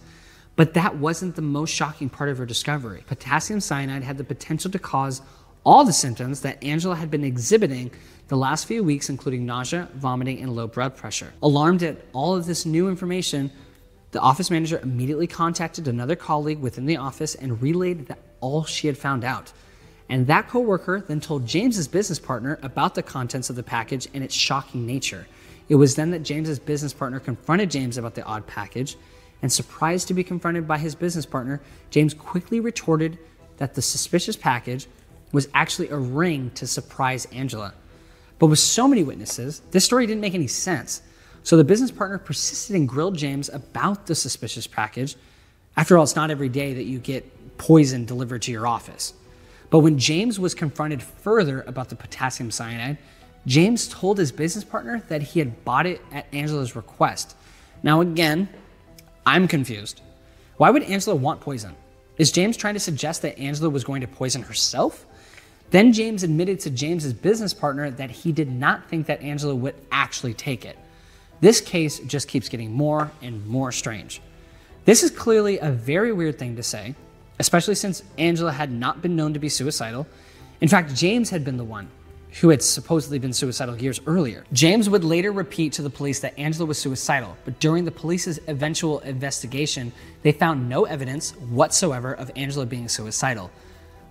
But that wasn't the most shocking part of her discovery. Potassium cyanide had the potential to cause all the symptoms that Angela had been exhibiting the last few weeks, including nausea, vomiting, and low blood pressure. Alarmed at all of this new information, the office manager immediately contacted another colleague within the office and relayed all she had found out. And that coworker then told James's business partner about the contents of the package and its shocking nature. It was then that James's business partner confronted James about the odd package, and surprised to be confronted by his business partner, James quickly retorted that the suspicious package was actually a ring to surprise Angela. But with so many witnesses, this story didn't make any sense. So the business partner persisted and grilled James about the suspicious package. After all, it's not every day that you get poison delivered to your office. But when James was confronted further about the potassium cyanide, James told his business partner that he had bought it at Angela's request. Now again, I'm confused. Why would Angela want poison? Is James trying to suggest that Angela was going to poison herself? Then James admitted to James's business partner that he did not think that Angela would actually take it. This case just keeps getting more and more strange. This is clearly a very weird thing to say, especially since Angela had not been known to be suicidal. In fact, James had been the one who had supposedly been suicidal years earlier. James would later repeat to the police that Angela was suicidal, but during the police's eventual investigation, they found no evidence whatsoever of Angela being suicidal.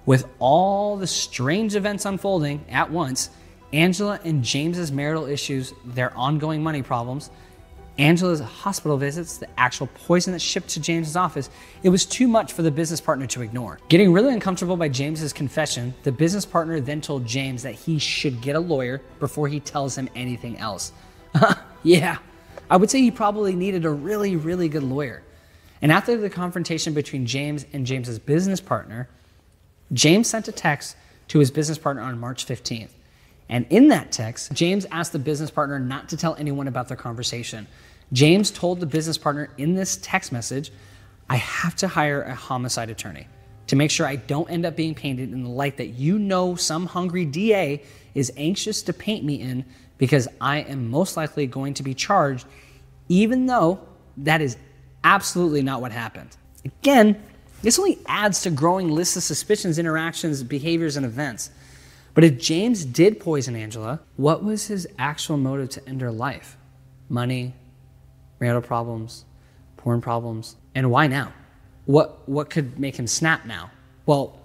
With all the strange events unfolding at once, Angela and James's marital issues, their ongoing money problems, Angela's hospital visits, the actual poison that's shipped to James's office, it was too much for the business partner to ignore. Getting really uncomfortable by James's confession, the business partner then told James that he should get a lawyer before he tells him anything else. Yeah, I would say he probably needed a really, really good lawyer. And after the confrontation between James and James's business partner, James sent a text to his business partner on March 15th. And in that text, James asked the business partner not to tell anyone about their conversation. James told the business partner in this text message, I have to hire a homicide attorney to make sure I don't end up being painted in the light that you know some hungry DA is anxious to paint me in, because I am most likely going to be charged, even though that is absolutely not what happened. Again, this only adds to growing lists of suspicions, interactions, behaviors, and events. But if James did poison Angela, what was his actual motive to end her life? Money, marital problems, porn problems, and why now? What could make him snap now? Well,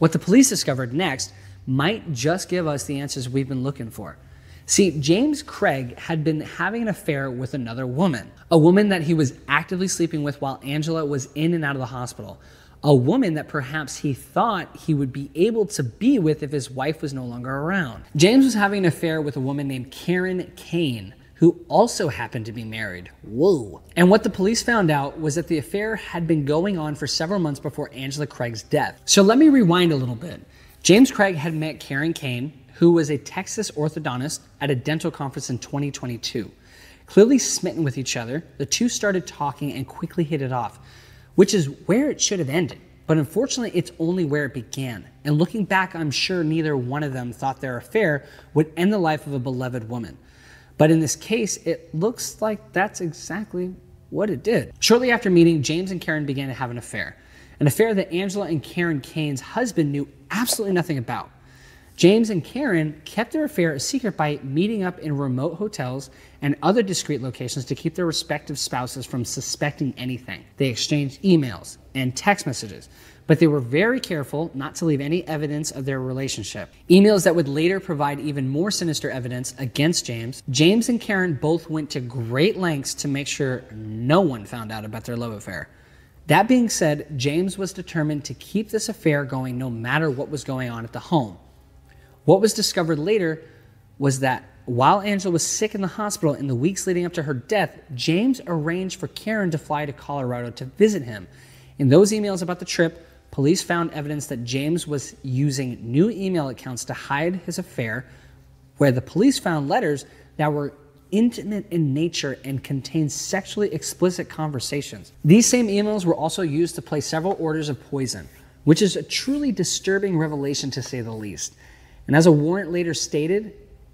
what the police discovered next might just give us the answers we've been looking for. See, James Craig had been having an affair with another woman, a woman that he was actively sleeping with while Angela was in and out of the hospital. A woman that perhaps he thought he would be able to be with if his wife was no longer around. James was having an affair with a woman named Karen Kane, who also happened to be married. Whoa. And what the police found out was that the affair had been going on for several months before Angela Craig's death. So let me rewind a little bit. James Craig had met Karen Kane, who was a Texas orthodontist, at a dental conference in 2022. Clearly smitten with each other, the two started talking and quickly hit it off, which is where it should have ended. But unfortunately, it's only where it began. And looking back, I'm sure neither one of them thought their affair would end the life of a beloved woman. But in this case, it looks like that's exactly what it did. Shortly after meeting, James and Karen began to have an affair. An affair that Angela and Karen Kane's husband knew absolutely nothing about. James and Karen kept their affair a secret by meeting up in remote hotels and other discreet locations to keep their respective spouses from suspecting anything. They exchanged emails and text messages, but they were very careful not to leave any evidence of their relationship. Emails that would later provide even more sinister evidence against James. James and Karen both went to great lengths to make sure no one found out about their love affair. That being said, James was determined to keep this affair going no matter what was going on at the home. What was discovered later was that while Angela was sick in the hospital in the weeks leading up to her death, James arranged for Karen to fly to Colorado to visit him. In those emails about the trip, police found evidence that James was using new email accounts to hide his affair, where the police found letters that were intimate in nature and contained sexually explicit conversations. These same emails were also used to place several orders of poison, which is a truly disturbing revelation to say the least. And as a warrant later stated,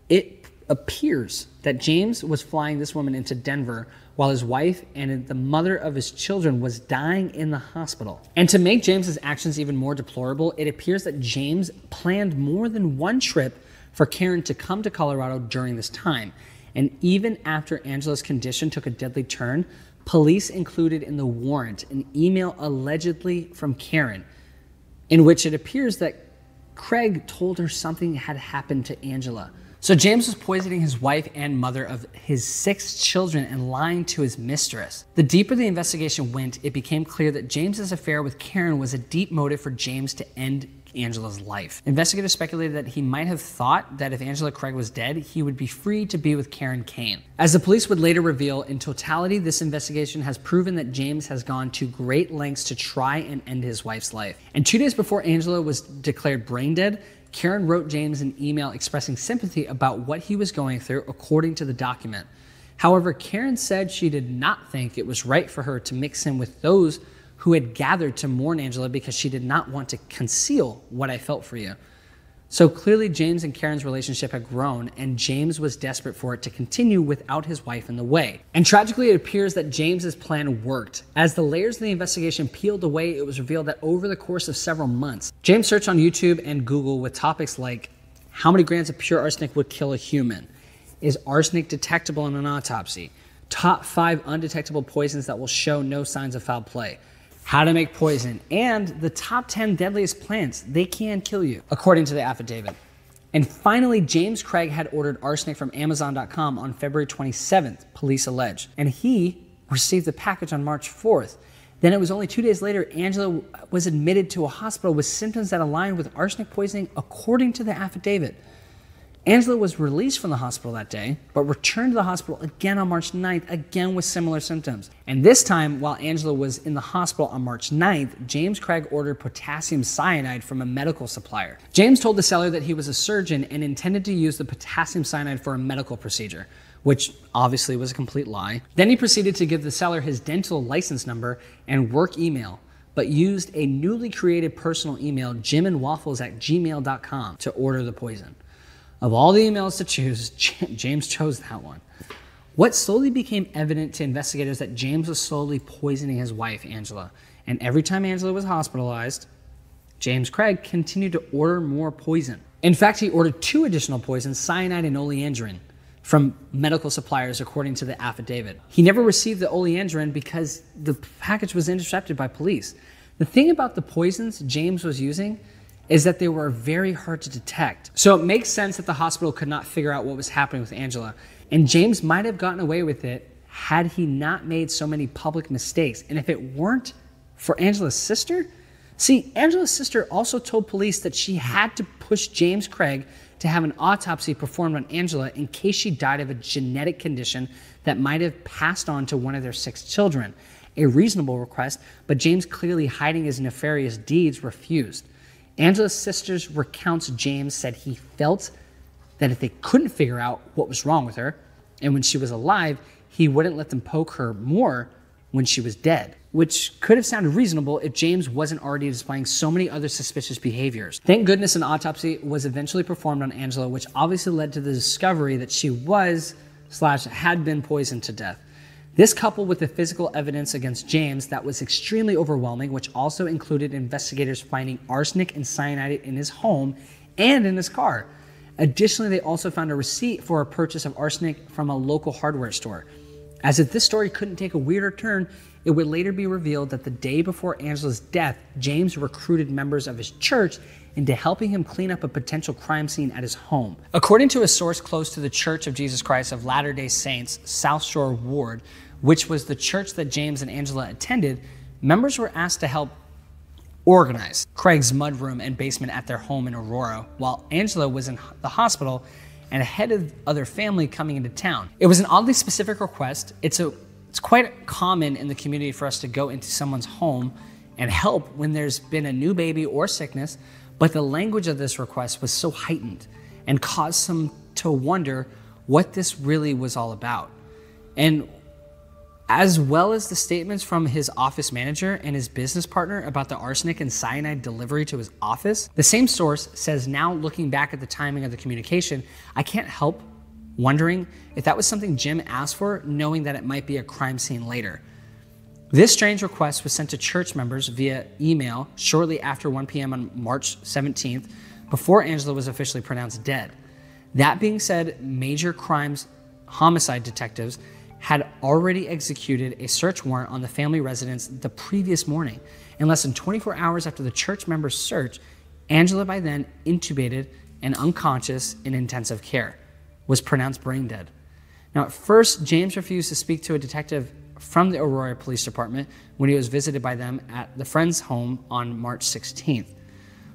it appears that James was flying this woman into Denver while his wife and the mother of his children was dying in the hospital. And to make James's actions even more deplorable, it appears that James planned more than one trip for Karen to come to Colorado during this time. And even after Angela's condition took a deadly turn, police included in the warrant an email allegedly from Karen, in which it appears that Craig told her something had happened to Angela. So James was poisoning his wife and mother of his 6 children and lying to his mistress. The deeper the investigation went, it became clear that James's affair with Karen was a deep motive for James to end Angela's life. Investigators speculated that he might have thought that if Angela Craig was dead, he would be free to be with Karen Kane. As the police would later reveal, in totality, this investigation has proven that James has gone to great lengths to try and end his wife's life. And 2 days before Angela was declared brain dead, Karen wrote James an email expressing sympathy about what he was going through, according to the document. However, Karen said she did not think it was right for her to mix in with those who had gathered to mourn Angela because she did not want to conceal what I felt for you. So clearly James and Karen's relationship had grown, and James was desperate for it to continue without his wife in the way. And tragically, it appears that James's plan worked. As the layers of the investigation peeled away, it was revealed that over the course of several months, James searched on YouTube and Google with topics like, how many grams of pure arsenic would kill a human? Is arsenic detectable in an autopsy? Top 5 undetectable poisons that will show no signs of foul play. How to make poison, and the top 10 deadliest plants, they can kill you, according to the affidavit. And finally, James Craig had ordered arsenic from Amazon.com on February 27th, police allege, and he received the package on March 4th. Then it was only 2 days later, Angela was admitted to a hospital with symptoms that aligned with arsenic poisoning, according to the affidavit. Angela was released from the hospital that day, but returned to the hospital again on March 9th, again with similar symptoms. And this time, while Angela was in the hospital on March 9th, James Craig ordered potassium cyanide from a medical supplier. James told the seller that he was a surgeon and intended to use the potassium cyanide for a medical procedure, which obviously was a complete lie. Then he proceeded to give the seller his dental license number and work email, but used a newly created personal email, jimandwaffles@gmail.com, to order the poison. Of all the emails to choose, James chose that one. What slowly became evident to investigators that James was slowly poisoning his wife, Angela. And every time Angela was hospitalized, James Craig continued to order more poison. In fact, he ordered 2 additional poisons, cyanide and oleandrin, from medical suppliers, according to the affidavit. He never received the oleandrin because the package was intercepted by police. The thing about the poisons James was using is that they were very hard to detect. So it makes sense that the hospital could not figure out what was happening with Angela, and James might have gotten away with it had he not made so many public mistakes. And if it weren't for Angela's sister, see, Angela's sister also told police that she had to push James Craig to have an autopsy performed on Angela in case she died of a genetic condition that might have passed on to one of their 6 children. A reasonable request, but James, clearly hiding his nefarious deeds, refused. Angela's sisters recounts James said he felt that if they couldn't figure out what was wrong with her, and when she was alive, he wouldn't let them poke her more when she was dead, which could have sounded reasonable if James wasn't already displaying so many other suspicious behaviors. Thank goodness an autopsy was eventually performed on Angela, which obviously led to the discovery that she was / had been poisoned to death. This, coupled with the physical evidence against James that was extremely overwhelming, which also included investigators finding arsenic and cyanide in his home and in his car. Additionally, they also found a receipt for a purchase of arsenic from a local hardware store. As if this story couldn't take a weirder turn, it would later be revealed that the day before Angela's death, James recruited members of his church into helping him clean up a potential crime scene at his home. According to a source close to the Church of Jesus Christ of Latter-day Saints, South Shore Ward, which was the church that James and Angela attended, members were asked to help organize Craig's mudroom and basement at their home in Aurora, while Angela was in the hospital and a head of other family coming into town. It was an oddly specific request. It's quite common in the community for us to go into someone's home and help when there's been a new baby or sickness, but the language of this request was so heightened and caused some to wonder what this really was all about. And as well as the statements from his office manager and his business partner about the arsenic and cyanide delivery to his office, the same source says, now looking back at the timing of the communication, I can't help wondering if that was something Jim asked for, knowing that it might be a crime scene later. This strange request was sent to church members via email shortly after 1 p.m. on March 17th, before Angela was officially pronounced dead. That being said, major crimes homicide detectives had already executed a search warrant on the family residence the previous morning. And less than 24 hours after the church members' search, Angela, by then intubated and unconscious in intensive care, was pronounced brain dead. Now, at first, James refused to speak to a detective from the Aurora Police Department when he was visited by them at the friend's home on March 16th.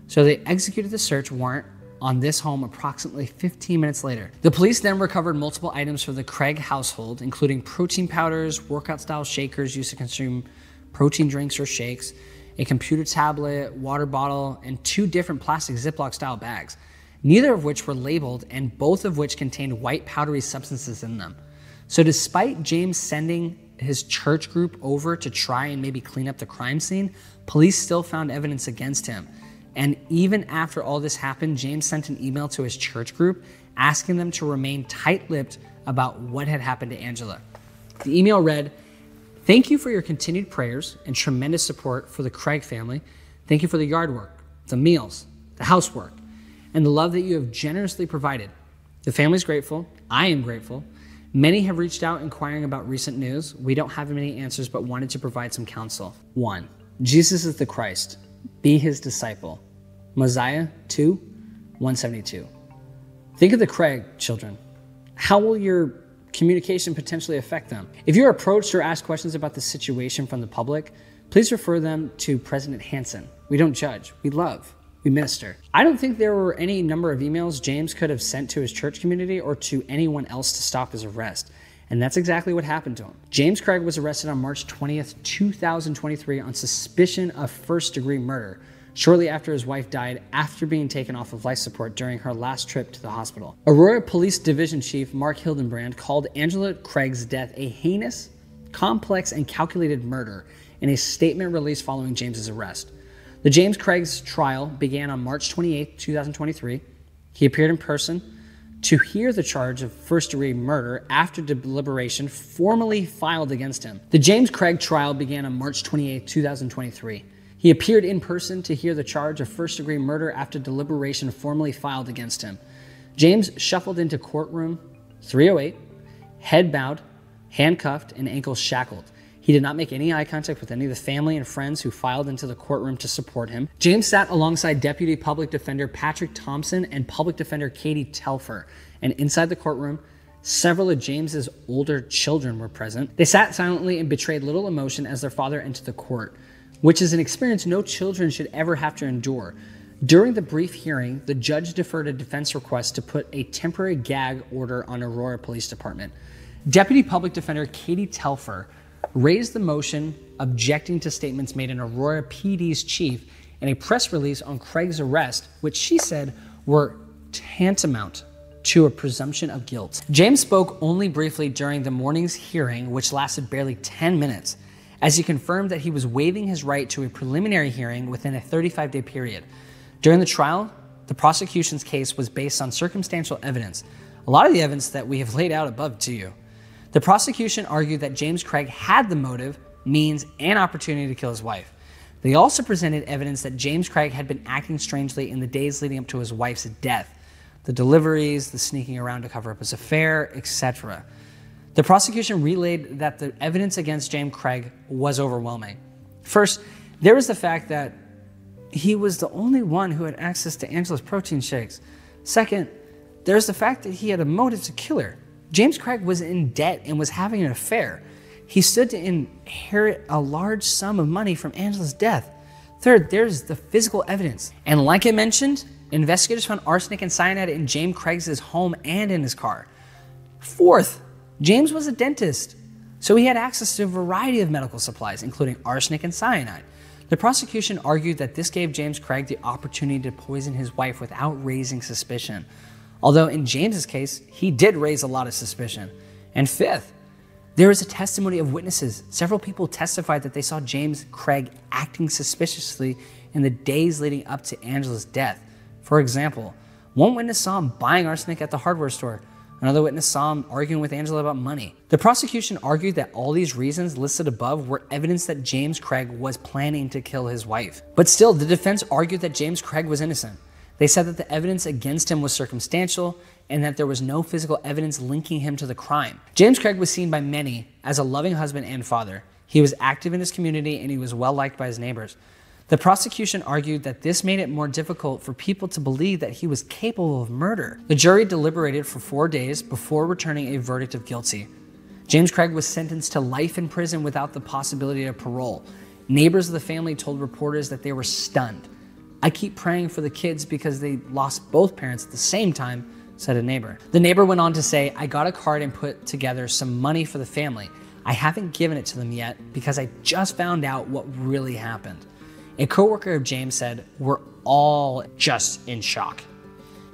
So they executed the search warrant on this home approximately 15 minutes later. The police then recovered multiple items from the Craig household, including protein powders, workout style shakers used to consume protein drinks or shakes, a computer tablet, water bottle, and 2 different plastic Ziploc style bags, neither of which were labeled and both of which contained white powdery substances in them. So despite James sending his church group over to try and maybe clean up the crime scene, police still found evidence against him. And even after all this happened, James sent an email to his church group asking them to remain tight-lipped about what had happened to Angela. The email read, "Thank you for your continued prayers and tremendous support for the Craig family. Thank you for the yard work, the meals, the housework, and the love that you have generously provided. The family's grateful. I am grateful. Many have reached out inquiring about recent news. We don't have many answers, but wanted to provide some counsel. 1. Jesus is the Christ. Be his disciple. Mosiah 2, 172. Think of the Craig children. How will your communication potentially affect them? If you're approached or asked questions about the situation from the public, please refer them to President Hansen. We don't judge. We love. We minister." I don't think there were any number of emails James could have sent to his church community or to anyone else to stop his arrest. And that's exactly what happened to him. James Craig was arrested on March 20th, 2023 on suspicion of first-degree murder, shortly after his wife died after being taken off of life support during her last trip to the hospital. Aurora Police Division Chief Mark Hildenbrand called Angela Craig's death a heinous, complex, and calculated murder in a statement released following James's arrest. The James Craig's trial began on March 28th, 2023. He appeared in person to hear the charge of first-degree murder after deliberation formally filed against him. The James Craig trial began on March 28, 2023. He appeared in person to hear the charge of first-degree murder after deliberation formally filed against him. James shuffled into courtroom 308, head bowed, handcuffed, and ankles shackled. He did not make any eye contact with any of the family and friends who filed into the courtroom to support him. James sat alongside Deputy Public Defender Patrick Thompson and Public Defender Katie Telfer, and inside the courtroom, several of James's older children were present. They sat silently and betrayed little emotion as their father entered the court, which is an experience no children should ever have to endure. During the brief hearing, the judge deferred a defense request to put a temporary gag order on Aurora Police Department. Deputy Public Defender Katie Telfer raised the motion objecting to statements made in Aurora PD's chief in a press release on Craig's arrest, which she said were tantamount to a presumption of guilt. James spoke only briefly during the morning's hearing, which lasted barely 10 minutes, as he confirmed that he was waiving his right to a preliminary hearing within a 35-day period. During the trial, the prosecution's case was based on circumstantial evidence, a lot of the evidence that we have laid out above to you. The prosecution argued that James Craig had the motive, means, and opportunity to kill his wife. They also presented evidence that James Craig had been acting strangely in the days leading up to his wife's death. The deliveries, the sneaking around to cover up his affair, etc. The prosecution relayed that the evidence against James Craig was overwhelming. First, there was the fact that he was the only one who had access to Angela's protein shakes. Second, there's the fact that he had a motive to kill her. James Craig was in debt and was having an affair. He stood to inherit a large sum of money from Angela's death. Third, there's the physical evidence. And like I mentioned, investigators found arsenic and cyanide in James Craig's home and in his car. Fourth, James was a dentist, so he had access to a variety of medical supplies, including arsenic and cyanide. The prosecution argued that this gave James Craig the opportunity to poison his wife without raising suspicion. Although in James's case, he did raise a lot of suspicion. And fifth, there is a testimony of witnesses. Several people testified that they saw James Craig acting suspiciously in the days leading up to Angela's death. For example, one witness saw him buying arsenic at the hardware store. Another witness saw him arguing with Angela about money. The prosecution argued that all these reasons listed above were evidence that James Craig was planning to kill his wife. But still, the defense argued that James Craig was innocent. They said that the evidence against him was circumstantial and that there was no physical evidence linking him to the crime. James Craig was seen by many as a loving husband and father. He was active in his community and he was well liked by his neighbors. The prosecution argued that this made it more difficult for people to believe that he was capable of murder. The jury deliberated for 4 days before returning a verdict of guilty. James Craig was sentenced to life in prison without the possibility of parole. Neighbors of the family told reporters that they were stunned. "I keep praying for the kids because they lost both parents at the same time," said a neighbor. The neighbor went on to say, "I got a card and put together some money for the family. I haven't given it to them yet because I just found out what really happened." A co-worker of James said, "We're all just in shock.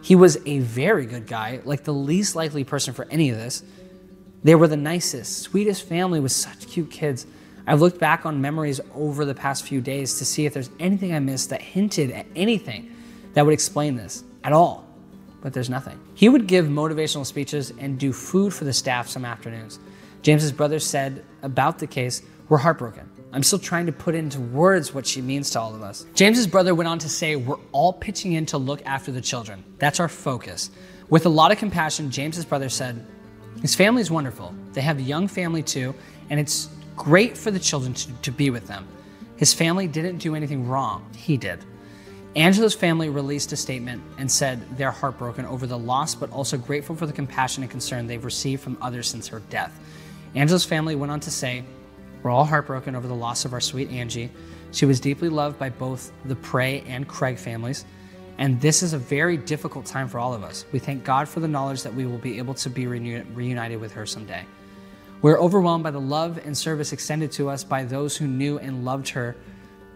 He was a very good guy, like the least likely person for any of this. They were the nicest, sweetest family with such cute kids. I've looked back on memories over the past few days to see if there's anything I missed that hinted at anything that would explain this at all, but there's nothing." He would give motivational speeches and do food for the staff some afternoons. James's brother said about the case, "We're heartbroken. I'm still trying to put into words what she means to all of us." James's brother went on to say, "We're all pitching in to look after the children. That's our focus." With a lot of compassion, James's brother said, "His family's wonderful. They have a young family too, and it's great for the children to be with them. His family didn't do anything wrong. He did." Angela's family released a statement and said they're heartbroken over the loss, but also grateful for the compassion and concern they've received from others since her death. Angela's family went on to say, "We're all heartbroken over the loss of our sweet Angie. She was deeply loved by both the Prey and Craig families, and this is a very difficult time for all of us. We thank God for the knowledge that we will be able to be reunited with her someday. We're overwhelmed by the love and service extended to us by those who knew and loved her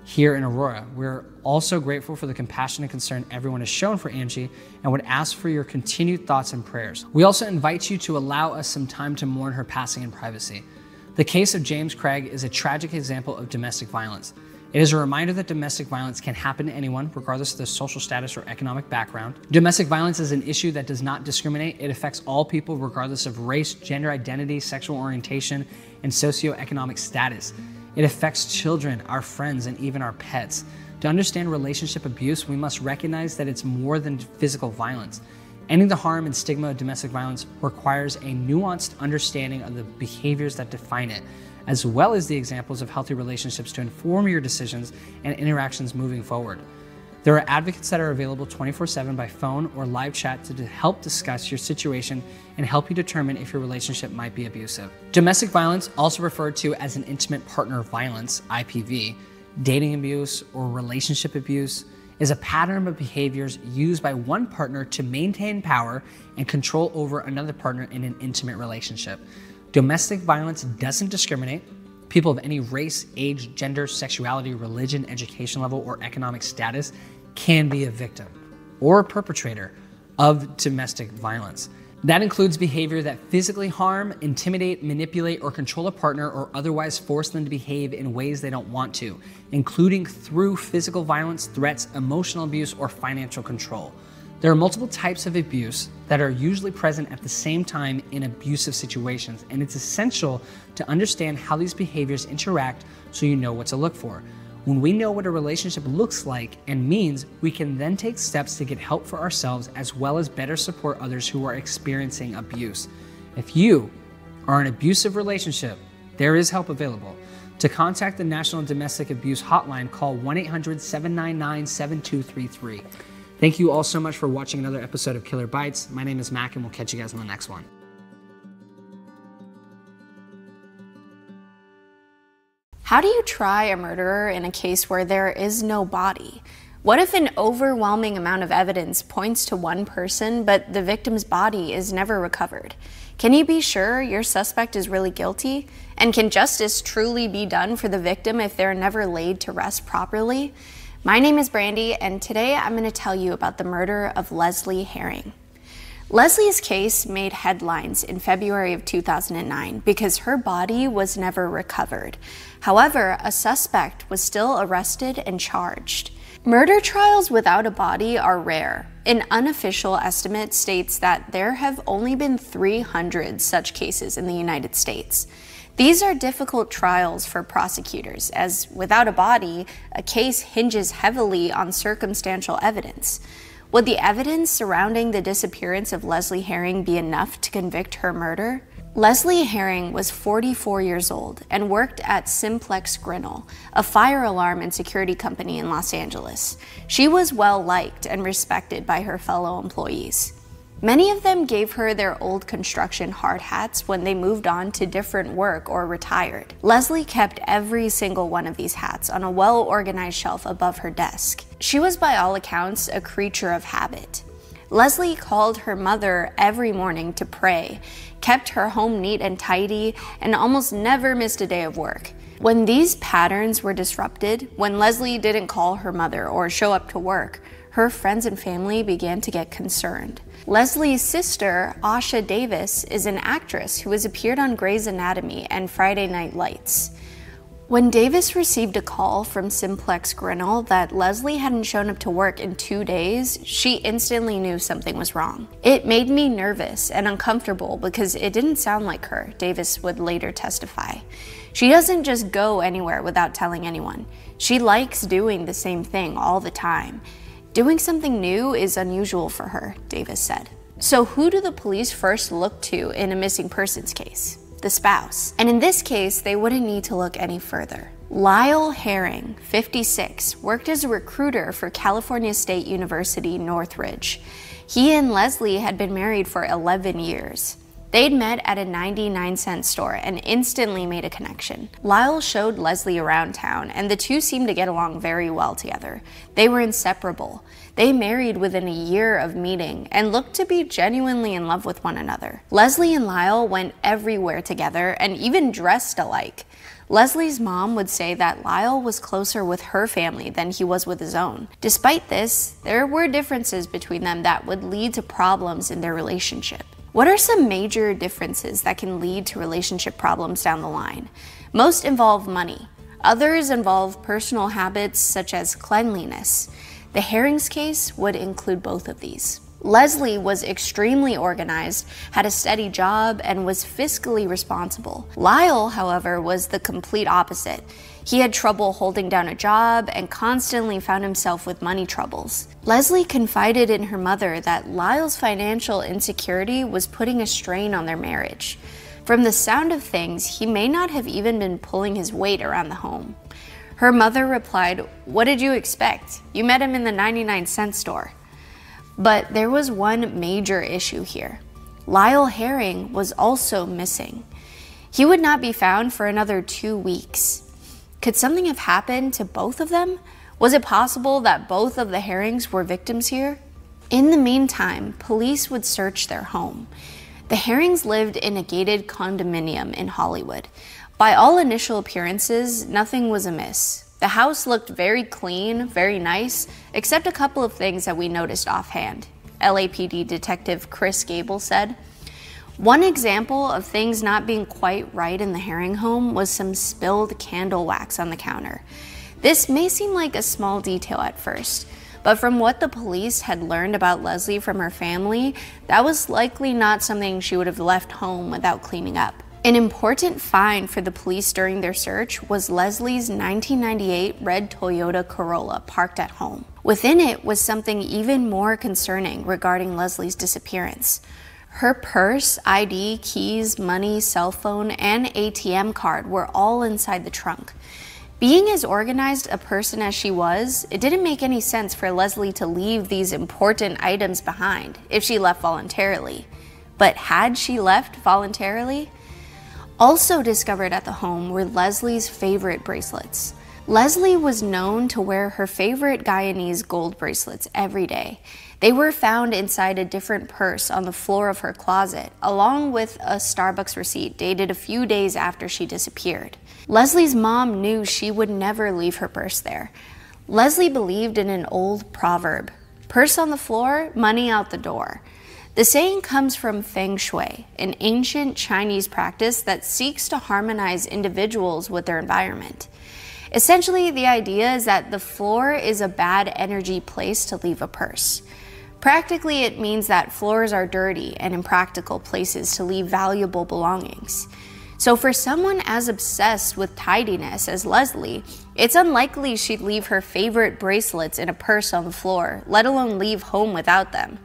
here in Aurora. We're also grateful for the compassion and concern everyone has shown for Angie and would ask for your continued thoughts and prayers. We also invite you to allow us some time to mourn her passing in privacy. The case of James Craig is a tragic example of domestic violence. It is a reminder that domestic violence can happen to anyone, regardless of their social status or economic background. Domestic violence is an issue that does not discriminate. It affects all people, regardless of race, gender identity, sexual orientation, and socioeconomic status. It affects children, our friends, and even our pets. To understand relationship abuse, we must recognize that it's more than physical violence. Ending the harm and stigma of domestic violence requires a nuanced understanding of the behaviors that define it, as well as the examples of healthy relationships to inform your decisions and interactions moving forward. There are advocates that are available 24/7 by phone or live chat to help discuss your situation and help you determine if your relationship might be abusive." Domestic violence, also referred to as an intimate partner violence, IPV, dating abuse, or relationship abuse, is a pattern of behaviors used by one partner to maintain power and control over another partner in an intimate relationship. Domestic violence doesn't discriminate. People of any race, age, gender, sexuality, religion, education level, or economic status can be a victim or a perpetrator of domestic violence. That includes behavior that physically harm, intimidate, manipulate, or control a partner or otherwise force them to behave in ways they don't want to, including through physical violence, threats, emotional abuse, or financial control. There are multiple types of abuse that are usually present at the same time in abusive situations, and it's essential to understand how these behaviors interact so you know what to look for. When we know what a relationship looks like and means, we can then take steps to get help for ourselves as well as better support others who are experiencing abuse. If you are in an abusive relationship, there is help available. To contact the National Domestic Abuse Hotline, call 1-800-799-7233. Thank you all so much for watching another episode of Killer Bites. My name is Mac, and we'll catch you guys on the next one. How do you try a murderer in a case where there is no body? What if an overwhelming amount of evidence points to one person, but the victim's body is never recovered? Can you be sure your suspect is really guilty? And can justice truly be done for the victim if they're never laid to rest properly? My name is Brandy, and today I'm going to tell you about the murder of Leslie Herring. Leslie's case made headlines in February of 2009 because her body was never recovered. However, a suspect was still arrested and charged. Murder trials without a body are rare. An unofficial estimate states that there have only been 300 such cases in the United States. These are difficult trials for prosecutors, as without a body, a case hinges heavily on circumstantial evidence. Would the evidence surrounding the disappearance of Leslie Herring be enough to convict her murder? Leslie Herring was 44 years old and worked at Simplex Grinnell, a fire alarm and security company in Los Angeles. She was well liked and respected by her fellow employees. Many of them gave her their old construction hard hats when they moved on to different work or retired. Leslie kept every single one of these hats on a well-organized shelf above her desk. She was, by all accounts, a creature of habit. Leslie called her mother every morning to pray, kept her home neat and tidy, and almost never missed a day of work. When these patterns were disrupted, when Leslie didn't call her mother or show up to work, her friends and family began to get concerned. Leslie's sister, Asha Davis, is an actress who has appeared on Grey's Anatomy and Friday Night Lights. When Davis received a call from Simplex Grinnell that Leslie hadn't shown up to work in 2 days, she instantly knew something was wrong. "It made me nervous and uncomfortable because it didn't sound like her," Davis would later testify. She doesn't just go anywhere without telling anyone. She likes doing the same thing all the time. "Doing something new is unusual for her," Davis said. So who do the police first look to in a missing persons case? The spouse. And in this case, they wouldn't need to look any further. Lyle Herring, 56, worked as a recruiter for California State University, Northridge. He and Leslie had been married for 11 years. They'd met at a 99-cent store and instantly made a connection. Lyle showed Leslie around town, and the two seemed to get along very well together. They were inseparable. They married within a year of meeting and looked to be genuinely in love with one another. Leslie and Lyle went everywhere together and even dressed alike. Leslie's mom would say that Lyle was closer with her family than he was with his own. Despite this, there were differences between them that would lead to problems in their relationship. What are some major differences that can lead to relationship problems down the line? Most involve money. Others involve personal habits such as cleanliness. The Herring's case would include both of these. Leslie was extremely organized, had a steady job, and was fiscally responsible. Lyle, however, was the complete opposite. He had trouble holding down a job and constantly found himself with money troubles. Leslie confided in her mother that Lyle's financial insecurity was putting a strain on their marriage. From the sound of things, he may not have even been pulling his weight around the home. Her mother replied, "What did you expect? You met him in the 99-cent store." But there was one major issue here. Lyle Herring was also missing. He would not be found for another 2 weeks. Could something have happened to both of them? Was it possible that both of the Herrings were victims here? In the meantime, police would search their home. The Herrings lived in a gated condominium in Hollywood. By all initial appearances, nothing was amiss. The house looked very clean, very nice, except a couple of things that we noticed offhand, LAPD Detective Chris Gable said. One example of things not being quite right in the Herring home was some spilled candle wax on the counter. This may seem like a small detail at first, but from what the police had learned about Leslie from her family, that was likely not something she would have left home without cleaning up. An important find for the police during their search was Leslie's 1998 red Toyota Corolla parked at home. Within it was something even more concerning regarding Leslie's disappearance. Her purse, ID, keys, money, cell phone, and ATM card were all inside the trunk. Being as organized a person as she was, it didn't make any sense for Leslie to leave these important items behind if she left voluntarily. But had she left voluntarily? Also discovered at the home were Leslie's favorite bracelets. Leslie was known to wear her favorite Guyanese gold bracelets every day. They were found inside a different purse on the floor of her closet, along with a Starbucks receipt dated a few days after she disappeared. Leslie's mom knew she would never leave her purse there. Leslie believed in an old proverb, "Purse on the floor, money out the door." The saying comes from Feng Shui, an ancient Chinese practice that seeks to harmonize individuals with their environment. Essentially, the idea is that the floor is a bad energy place to leave a purse. Practically, it means that floors are dirty and impractical places to leave valuable belongings. So for someone as obsessed with tidiness as Leslie, it's unlikely she'd leave her favorite bracelets in a purse on the floor, let alone leave home without them.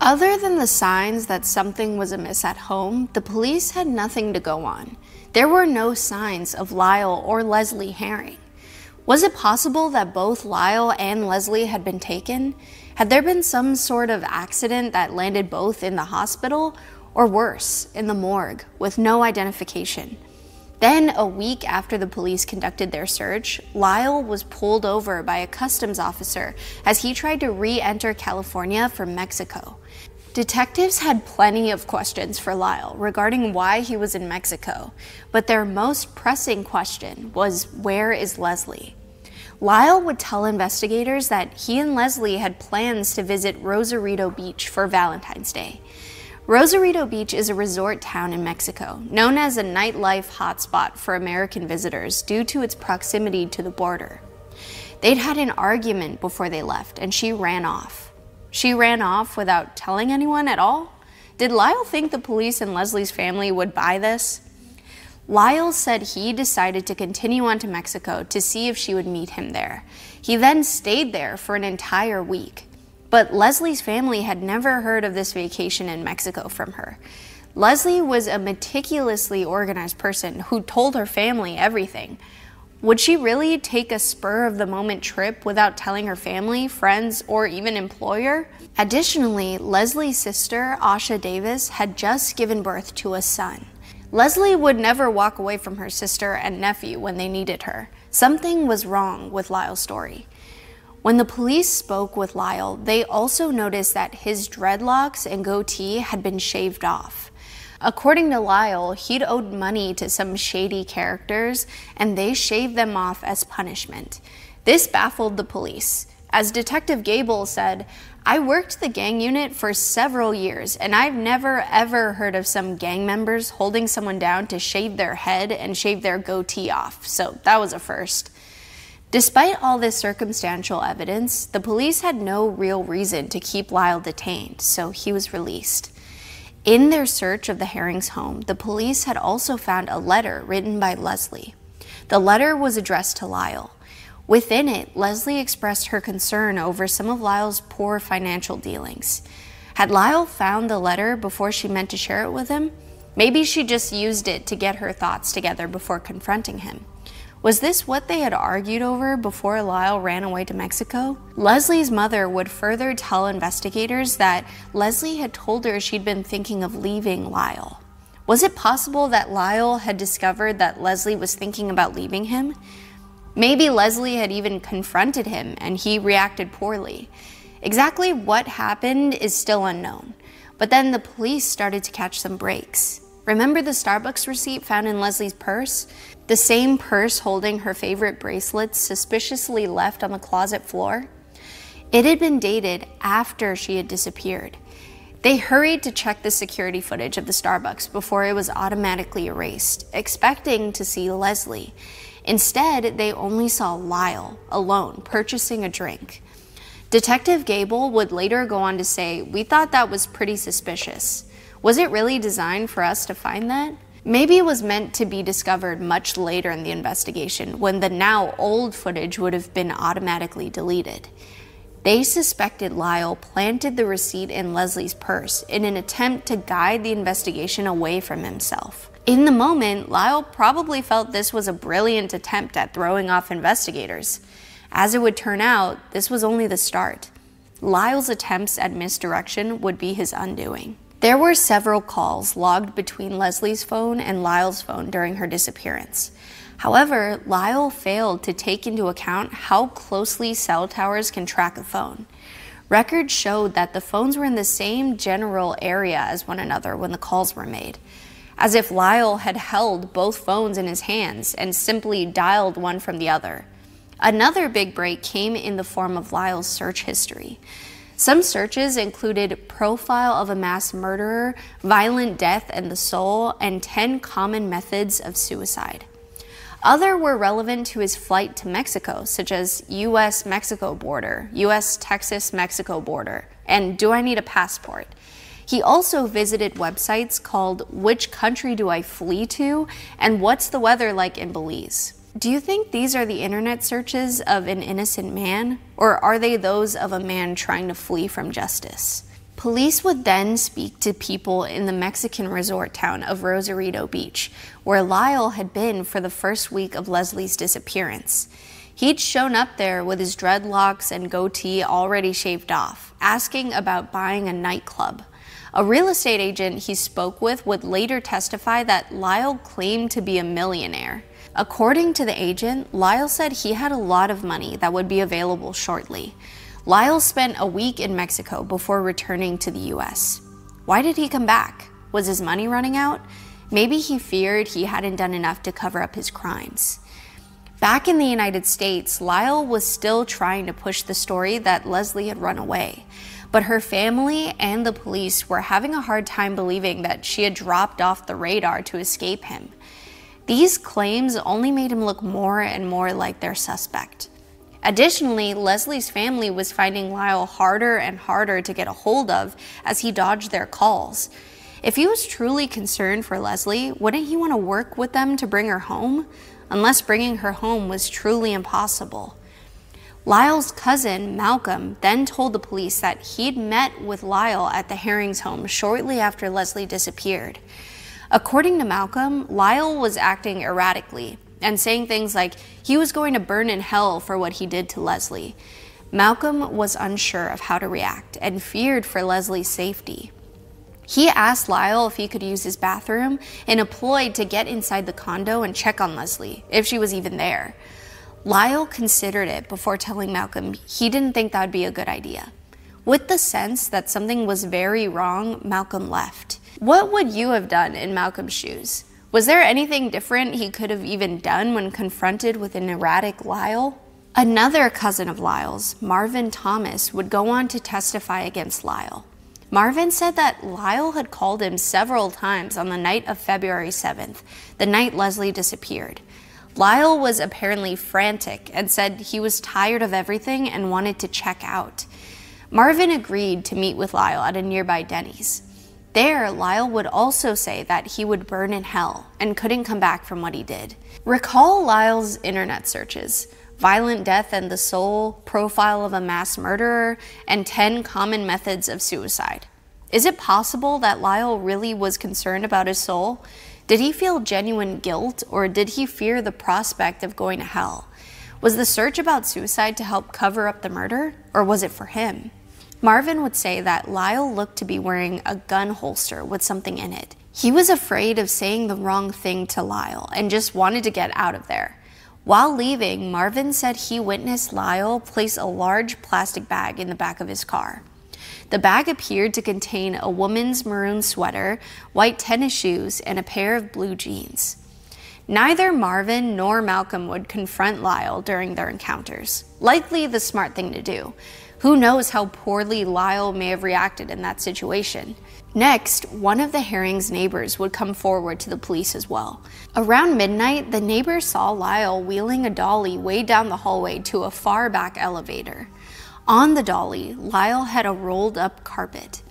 Other than the signs that something was amiss at home, the police had nothing to go on. There were no signs of Lyle or Leslie Herring. Was it possible that both Lyle and Leslie had been taken? Had there been some sort of accident that landed both in the hospital, or worse, in the morgue, with no identification? Then, a week after the police conducted their search, Lyle was pulled over by a customs officer as he tried to re-enter California from Mexico. Detectives had plenty of questions for Lyle regarding why he was in Mexico, but their most pressing question was, where is Leslie? Lyle would tell investigators that he and Leslie had plans to visit Rosarito Beach for Valentine's Day. Rosarito Beach is a resort town in Mexico, known as a nightlife hotspot for American visitors due to its proximity to the border. They'd had an argument before they left, and she ran off. She ran off without telling anyone at all? Did Lyle think the police and Leslie's family would buy this? Lyle said he decided to continue on to Mexico to see if she would meet him there. He then stayed there for an entire week. But Leslie's family had never heard of this vacation in Mexico from her. Leslie was a meticulously organized person who told her family everything. Would she really take a spur-of-the-moment trip without telling her family, friends, or even employer? Additionally, Leslie's sister, Asha Davis, had just given birth to a son. Leslie would never walk away from her sister and nephew when they needed her. Something was wrong with Lyle's story. When the police spoke with Lyle, they also noticed that his dreadlocks and goatee had been shaved off. According to Lyle, he'd owed money to some shady characters, and they shaved them off as punishment. This baffled the police. As Detective Gable said, "I worked the gang unit for several years, and I've never ever heard of some gang members holding someone down to shave their head and shave their goatee off, so that was a first." Despite all this circumstantial evidence, the police had no real reason to keep Lyle detained, so he was released. In their search of the Herring's home, the police had also found a letter written by Leslie. The letter was addressed to Lyle. Within it, Leslie expressed her concern over some of Lyle's poor financial dealings. Had Lyle found the letter before she meant to share it with him? Maybe she just used it to get her thoughts together before confronting him. Was this what they had argued over before Lyle ran away to Mexico? Leslie's mother would further tell investigators that Leslie had told her she'd been thinking of leaving Lyle. Was it possible that Lyle had discovered that Leslie was thinking about leaving him? Maybe Leslie had even confronted him and he reacted poorly. Exactly what happened is still unknown, but then the police started to catch some breaks. Remember the Starbucks receipt found in Leslie's purse? The same purse holding her favorite bracelets suspiciously left on the closet floor? It had been dated after she had disappeared. They hurried to check the security footage of the Starbucks before it was automatically erased, expecting to see Leslie. Instead, they only saw Lyle alone purchasing a drink. Detective Gable would later go on to say, "We thought that was pretty suspicious. Was it really designed for us to find that? Maybe it was meant to be discovered much later in the investigation when the now old footage would have been automatically deleted." They suspected Lyle planted the receipt in Leslie's purse in an attempt to guide the investigation away from himself. In the moment, Lyle probably felt this was a brilliant attempt at throwing off investigators. As it would turn out, this was only the start. Lyle's attempts at misdirection would be his undoing. There were several calls logged between Leslie's phone and Lyle's phone during her disappearance. However, Lyle failed to take into account how closely cell towers can track a phone. Records showed that the phones were in the same general area as one another when the calls were made, as if Lyle had held both phones in his hands and simply dialed one from the other. Another big break came in the form of Lyle's search history. Some searches included profile of a mass murderer, violent death and the soul, and 10 common methods of suicide. Other were relevant to his flight to Mexico, such as US-Mexico border, US-Texas-Mexico border, and do I need a passport? He also visited websites called Which Country Do I Flee To? And What's the Weather Like in Belize? Do you think these are the internet searches of an innocent man? Or are they those of a man trying to flee from justice? Police would then speak to people in the Mexican resort town of Rosarito Beach, where Lyle had been for the first week of Leslie's disappearance. He'd shown up there with his dreadlocks and goatee already shaved off, asking about buying a nightclub. A real estate agent he spoke with would later testify that Lyle claimed to be a millionaire. According to the agent, Lyle said he had a lot of money that would be available shortly. Lyle spent a week in Mexico before returning to the US. Why did he come back? Was his money running out? Maybe he feared he hadn't done enough to cover up his crimes. Back in the United States, Lyle was still trying to push the story that Leslie had run away, but her family and the police were having a hard time believing that she had dropped off the radar to escape him. These claims only made him look more and more like their suspect. Additionally, Leslie's family was finding Lyle harder and harder to get a hold of as he dodged their calls. If he was truly concerned for Leslie, wouldn't he want to work with them to bring her home? Unless bringing her home was truly impossible. Lyle's cousin, Malcolm, then told the police that he'd met with Lyle at the Herring's home shortly after Leslie disappeared. According to Malcolm, Lyle was acting erratically and saying things like he was going to burn in hell for what he did to Leslie. Malcolm was unsure of how to react and feared for Leslie's safety. He asked Lyle if he could use his bathroom in a ploy to get inside the condo and check on Leslie, if she was even there. Lyle considered it before telling Malcolm he didn't think that would be a good idea. With the sense that something was very wrong, Malcolm left. What would you have done in Malcolm's shoes? Was there anything different he could have even done when confronted with an erratic Lyle? Another cousin of Lyle's, Marvin Thomas, would go on to testify against Lyle. Marvin said that Lyle had called him several times on the night of February 7th, the night Leslie disappeared. Lyle was apparently frantic and said he was tired of everything and wanted to check out. Marvin agreed to meet with Lyle at a nearby Denny's. There, Lyle would also say that he would burn in hell and couldn't come back from what he did. Recall Lyle's internet searches: violent death and the soul, profile of a mass murderer, and 10 common methods of suicide. Is it possible that Lyle really was concerned about his soul? Did he feel genuine guilt, or did he fear the prospect of going to hell? Was the search about suicide to help cover up the murder, or was it for him? Marvin would say that Lyle looked to be wearing a gun holster with something in it. He was afraid of saying the wrong thing to Lyle and just wanted to get out of there. While leaving, Marvin said he witnessed Lyle place a large plastic bag in the back of his car. The bag appeared to contain a woman's maroon sweater, white tennis shoes, and a pair of blue jeans. Neither Marvin nor Malcolm would confront Lyle during their encounters, likely the smart thing to do. Who knows how poorly Lyle may have reacted in that situation. Next, one of the Herring's neighbors would come forward to the police as well. Around midnight, the neighbor saw Lyle wheeling a dolly way down the hallway to a far back elevator. On the dolly, Lyle had a rolled up carpet.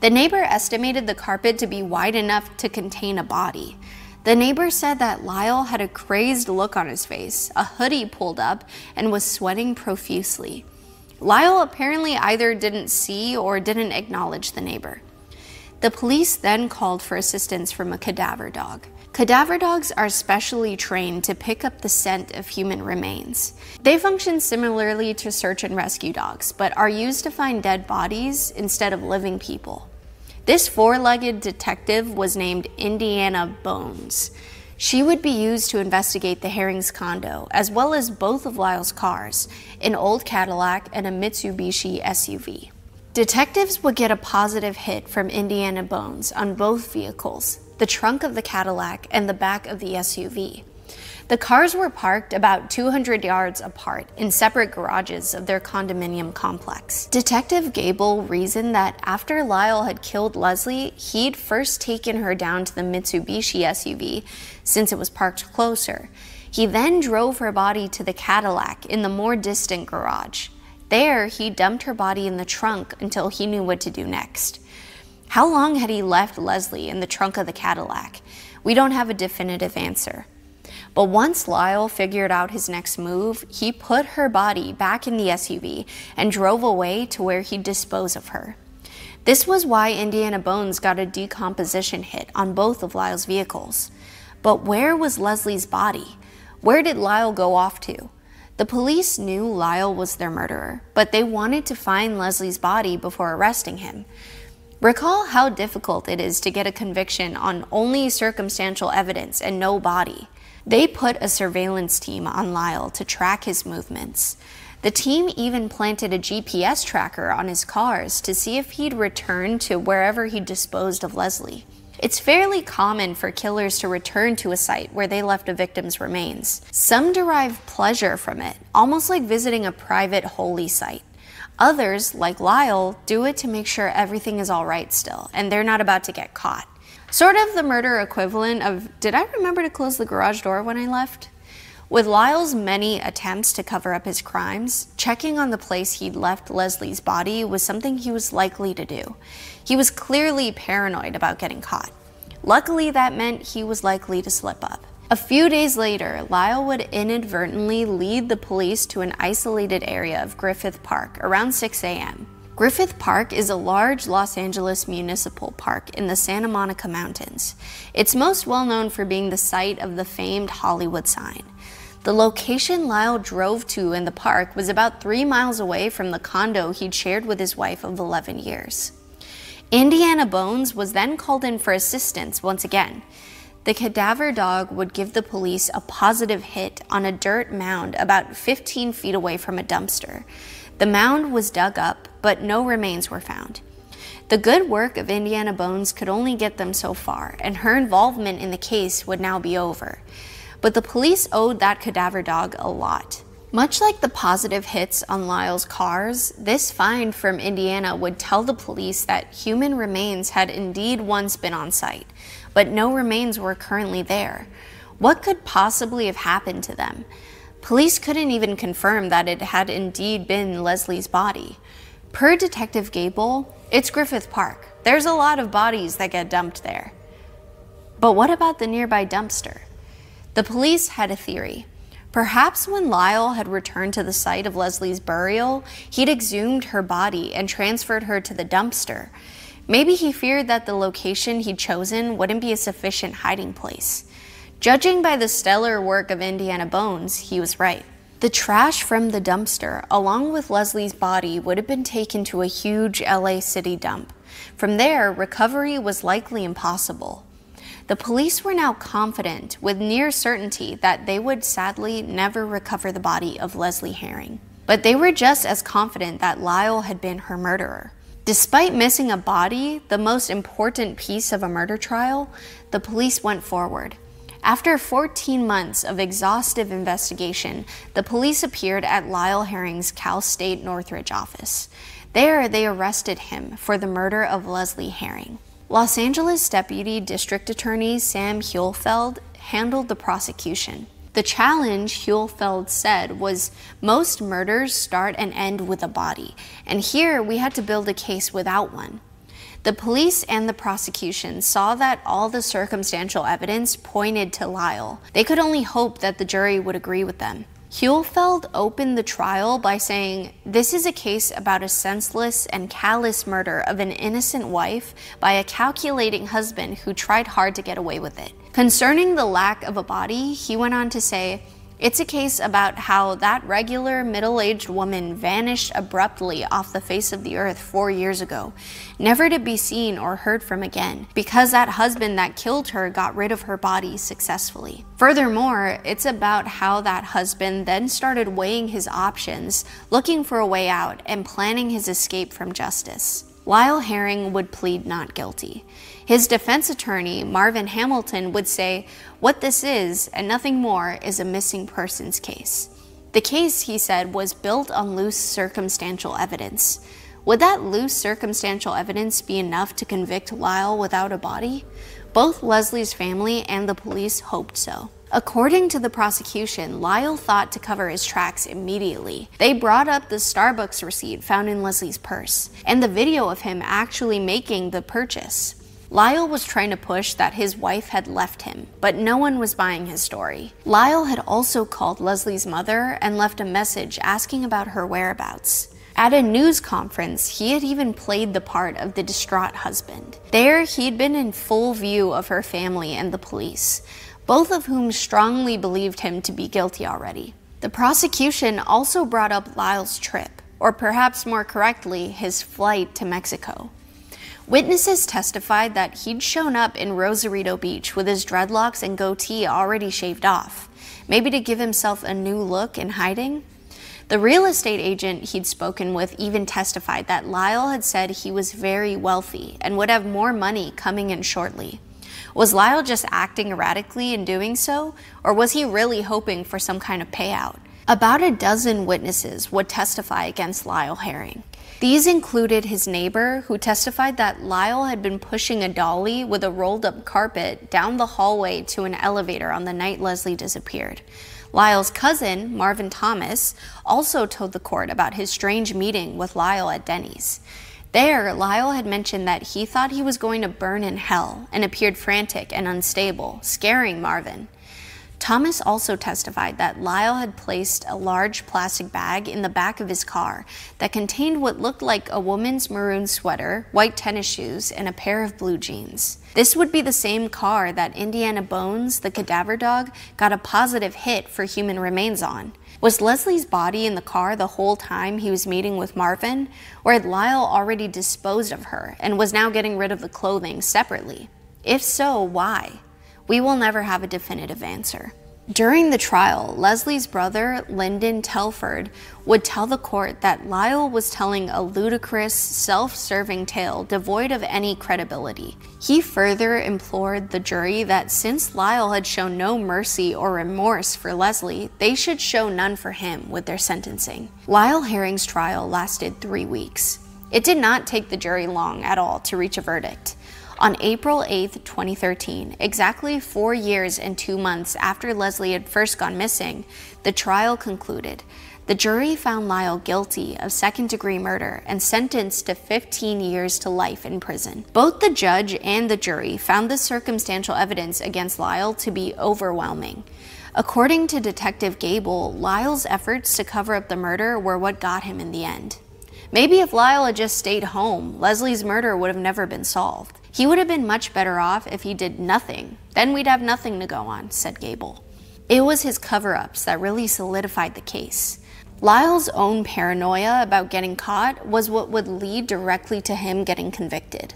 The neighbor estimated the carpet to be wide enough to contain a body. The neighbor said that Lyle had a crazed look on his face, a hoodie pulled up, and was sweating profusely. Lyle apparently either didn't see or didn't acknowledge the neighbor. The police then called for assistance from a cadaver dog. Cadaver dogs are specially trained to pick up the scent of human remains. They function similarly to search and rescue dogs, but are used to find dead bodies instead of living people. This four-legged detective was named Indiana Bones. She would be used to investigate the Herring's condo, as well as both of Lyle's cars, an old Cadillac and a Mitsubishi SUV. Detectives would get a positive hit from Indiana Bones on both vehicles, the trunk of the Cadillac and the back of the SUV. The cars were parked about 200 yards apart in separate garages of their condominium complex. Detective Gable reasoned that after Lyle had killed Leslie, he'd first taken her down to the Mitsubishi SUV since it was parked closer. He then drove her body to the Cadillac in the more distant garage. There, he dumped her body in the trunk until he knew what to do next. How long had he left Leslie in the trunk of the Cadillac? We don't have a definitive answer. But once Lyle figured out his next move, he put her body back in the SUV and drove away to where he'd dispose of her. This was why Indiana Bones got a decomposition hit on both of Lyle's vehicles. But where was Leslie's body? Where did Lyle go off to? The police knew Lyle was their murderer, but they wanted to find Leslie's body before arresting him. Recall how difficult it is to get a conviction on only circumstantial evidence and no body. They put a surveillance team on Lyle to track his movements. The team even planted a GPS tracker on his cars to see if he'd return to wherever he disposed of Leslie. It's fairly common for killers to return to a site where they left a victim's remains. Some derive pleasure from it, almost like visiting a private holy site. Others, like Lyle, do it to make sure everything is all right still, and they're not about to get caught. Sort of the murder equivalent of, did I remember to close the garage door when I left? With Lyle's many attempts to cover up his crimes, checking on the place he'd left Leslie's body was something he was likely to do. He was clearly paranoid about getting caught. Luckily, that meant he was likely to slip up. A few days later, Lyle would inadvertently lead the police to an isolated area of Griffith Park around 6 a.m. Griffith Park is a large Los Angeles municipal park in the Santa Monica Mountains. It's most well known for being the site of the famed Hollywood sign. The location Lyle drove to in the park was about 3 miles away from the condo he'd shared with his wife of 11 years. Indiana Bones was then called in for assistance once again. The cadaver dog would give the police a positive hit on a dirt mound about 15 feet away from a dumpster. The mound was dug up, but no remains were found. The good work of Indiana Bones could only get them so far, and her involvement in the case would now be over. But the police owed that cadaver dog a lot. Much like the positive hits on Lyle's cars, this find from Indiana would tell the police that human remains had indeed once been on site, but no remains were currently there. What could possibly have happened to them? Police couldn't even confirm that it had indeed been Leslie's body. Per Detective Gable, it's Griffith Park. There's a lot of bodies that get dumped there. But what about the nearby dumpster? The police had a theory. Perhaps when Lyle had returned to the site of Leslie's burial, he'd exhumed her body and transferred her to the dumpster. Maybe he feared that the location he'd chosen wouldn't be a sufficient hiding place. Judging by the stellar work of Indiana Bones, he was right. The trash from the dumpster, along with Leslie's body, would have been taken to a huge LA city dump. From there, recovery was likely impossible. The police were now confident with near certainty that they would sadly never recover the body of Leslie Herring. But they were just as confident that Lyle had been her murderer. Despite missing a body, the most important piece of a murder trial, the police went forward. After 14 months of exhaustive investigation, the police appeared at Lyle Herring's Cal State Northridge office. There, they arrested him for the murder of Leslie Herring. Los Angeles Deputy District Attorney Sam Huhlfeld handled the prosecution. The challenge, Huhlfeld said, was most murders start and end with a body, and here we had to build a case without one. The police and the prosecution saw that all the circumstantial evidence pointed to Lyle. They could only hope that the jury would agree with them. Huhlfeld opened the trial by saying, "This is a case about a senseless and callous murder of an innocent wife by a calculating husband who tried hard to get away with it." Concerning the lack of a body, he went on to say, "It's a case about how that regular middle-aged woman vanished abruptly off the face of the earth 4 years ago, never to be seen or heard from again, because that husband that killed her got rid of her body successfully. Furthermore, it's about how that husband then started weighing his options, looking for a way out, and planning his escape from justice." Lyle Herring would plead not guilty. His defense attorney, Marvin Hamilton, would say, "What this is, and nothing more, is a missing persons case." The case, he said, was built on loose circumstantial evidence. Would that loose circumstantial evidence be enough to convict Lyle without a body? Both Leslie's family and the police hoped so. According to the prosecution, Lyle thought to cover his tracks immediately. They brought up the Starbucks receipt found in Leslie's purse, and the video of him actually making the purchase. Lyle was trying to push that his wife had left him, but no one was buying his story. Lyle had also called Leslie's mother and left a message asking about her whereabouts. At a news conference, he had even played the part of the distraught husband. There, he'd been in full view of her family and the police, both of whom strongly believed him to be guilty already. The prosecution also brought up Lyle's trip, or perhaps more correctly, his flight to Mexico. Witnesses testified that he'd shown up in Rosarito Beach with his dreadlocks and goatee already shaved off, maybe to give himself a new look in hiding. The real estate agent he'd spoken with even testified that Lyle had said he was very wealthy and would have more money coming in shortly. Was Lyle just acting erratically in doing so, or was he really hoping for some kind of payout? About a dozen witnesses would testify against Lyle Herring. These included his neighbor, who testified that Lyle had been pushing a dolly with a rolled-up carpet down the hallway to an elevator on the night Leslie disappeared. Lyle's cousin, Marvin Thomas, also told the court about his strange meeting with Lyle at Denny's. There, Lyle had mentioned that he thought he was going to burn in hell and appeared frantic and unstable, scaring Marvin. Thomas also testified that Lyle had placed a large plastic bag in the back of his car that contained what looked like a woman's maroon sweater, white tennis shoes, and a pair of blue jeans. This would be the same car that Indiana Bones, the cadaver dog, got a positive hit for human remains on. Was Leslie's body in the car the whole time he was meeting with Marvin, or had Lyle already disposed of her and was now getting rid of the clothing separately? If so, why? We will never have a definitive answer. During the trial, Leslie's brother, Lyndon Telford, would tell the court that Lyle was telling a ludicrous, self-serving tale devoid of any credibility. He further implored the jury that since Lyle had shown no mercy or remorse for Leslie, they should show none for him with their sentencing. Lyle Herring's trial lasted 3 weeks. It did not take the jury long at all to reach a verdict. On April 8, 2013, exactly 4 years and 2 months after Leslie had first gone missing, the trial concluded. The jury found Lyle guilty of second-degree murder and sentenced to 15 years to life in prison. Both the judge and the jury found the circumstantial evidence against Lyle to be overwhelming. According to Detective Gable, Lyle's efforts to cover up the murder were what got him in the end. Maybe if Lyle had just stayed home, Leslie's murder would have never been solved. He would have been much better off if he did nothing. Then we'd have nothing to go on, said Gable. It was his cover-ups that really solidified the case. Lyle's own paranoia about getting caught was what would lead directly to him getting convicted.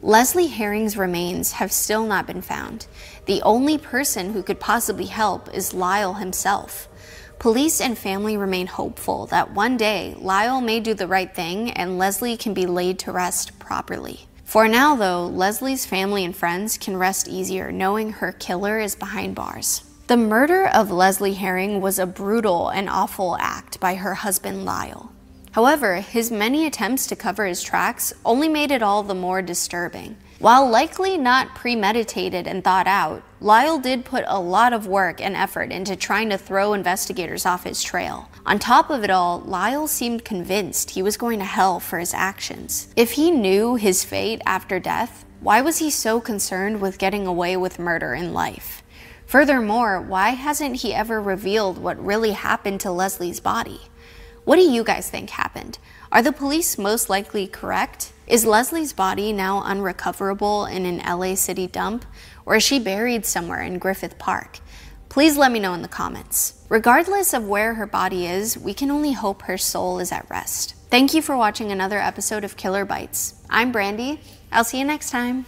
Leslie Herring's remains have still not been found. The only person who could possibly help is Lyle himself. Police and family remain hopeful that one day Lyle may do the right thing and Leslie can be laid to rest properly. For now, though, Leslie's family and friends can rest easier knowing her killer is behind bars. The murder of Leslie Herring was a brutal and awful act by her husband Lyle. However, his many attempts to cover his tracks only made it all the more disturbing. While likely not premeditated and thought out, Lyle did put a lot of work and effort into trying to throw investigators off his trail. On top of it all, Lyle seemed convinced he was going to hell for his actions. If he knew his fate after death, why was he so concerned with getting away with murder in life? Furthermore, why hasn't he ever revealed what really happened to Leslie's body? What do you guys think happened? Are the police most likely correct? Is Leslie's body now unrecoverable in an LA City dump, or is she buried somewhere in Griffith Park? Please let me know in the comments. Regardless of where her body is, we can only hope her soul is at rest. Thank you for watching another episode of Killer Bites. I'm Brandy. I'll see you next time.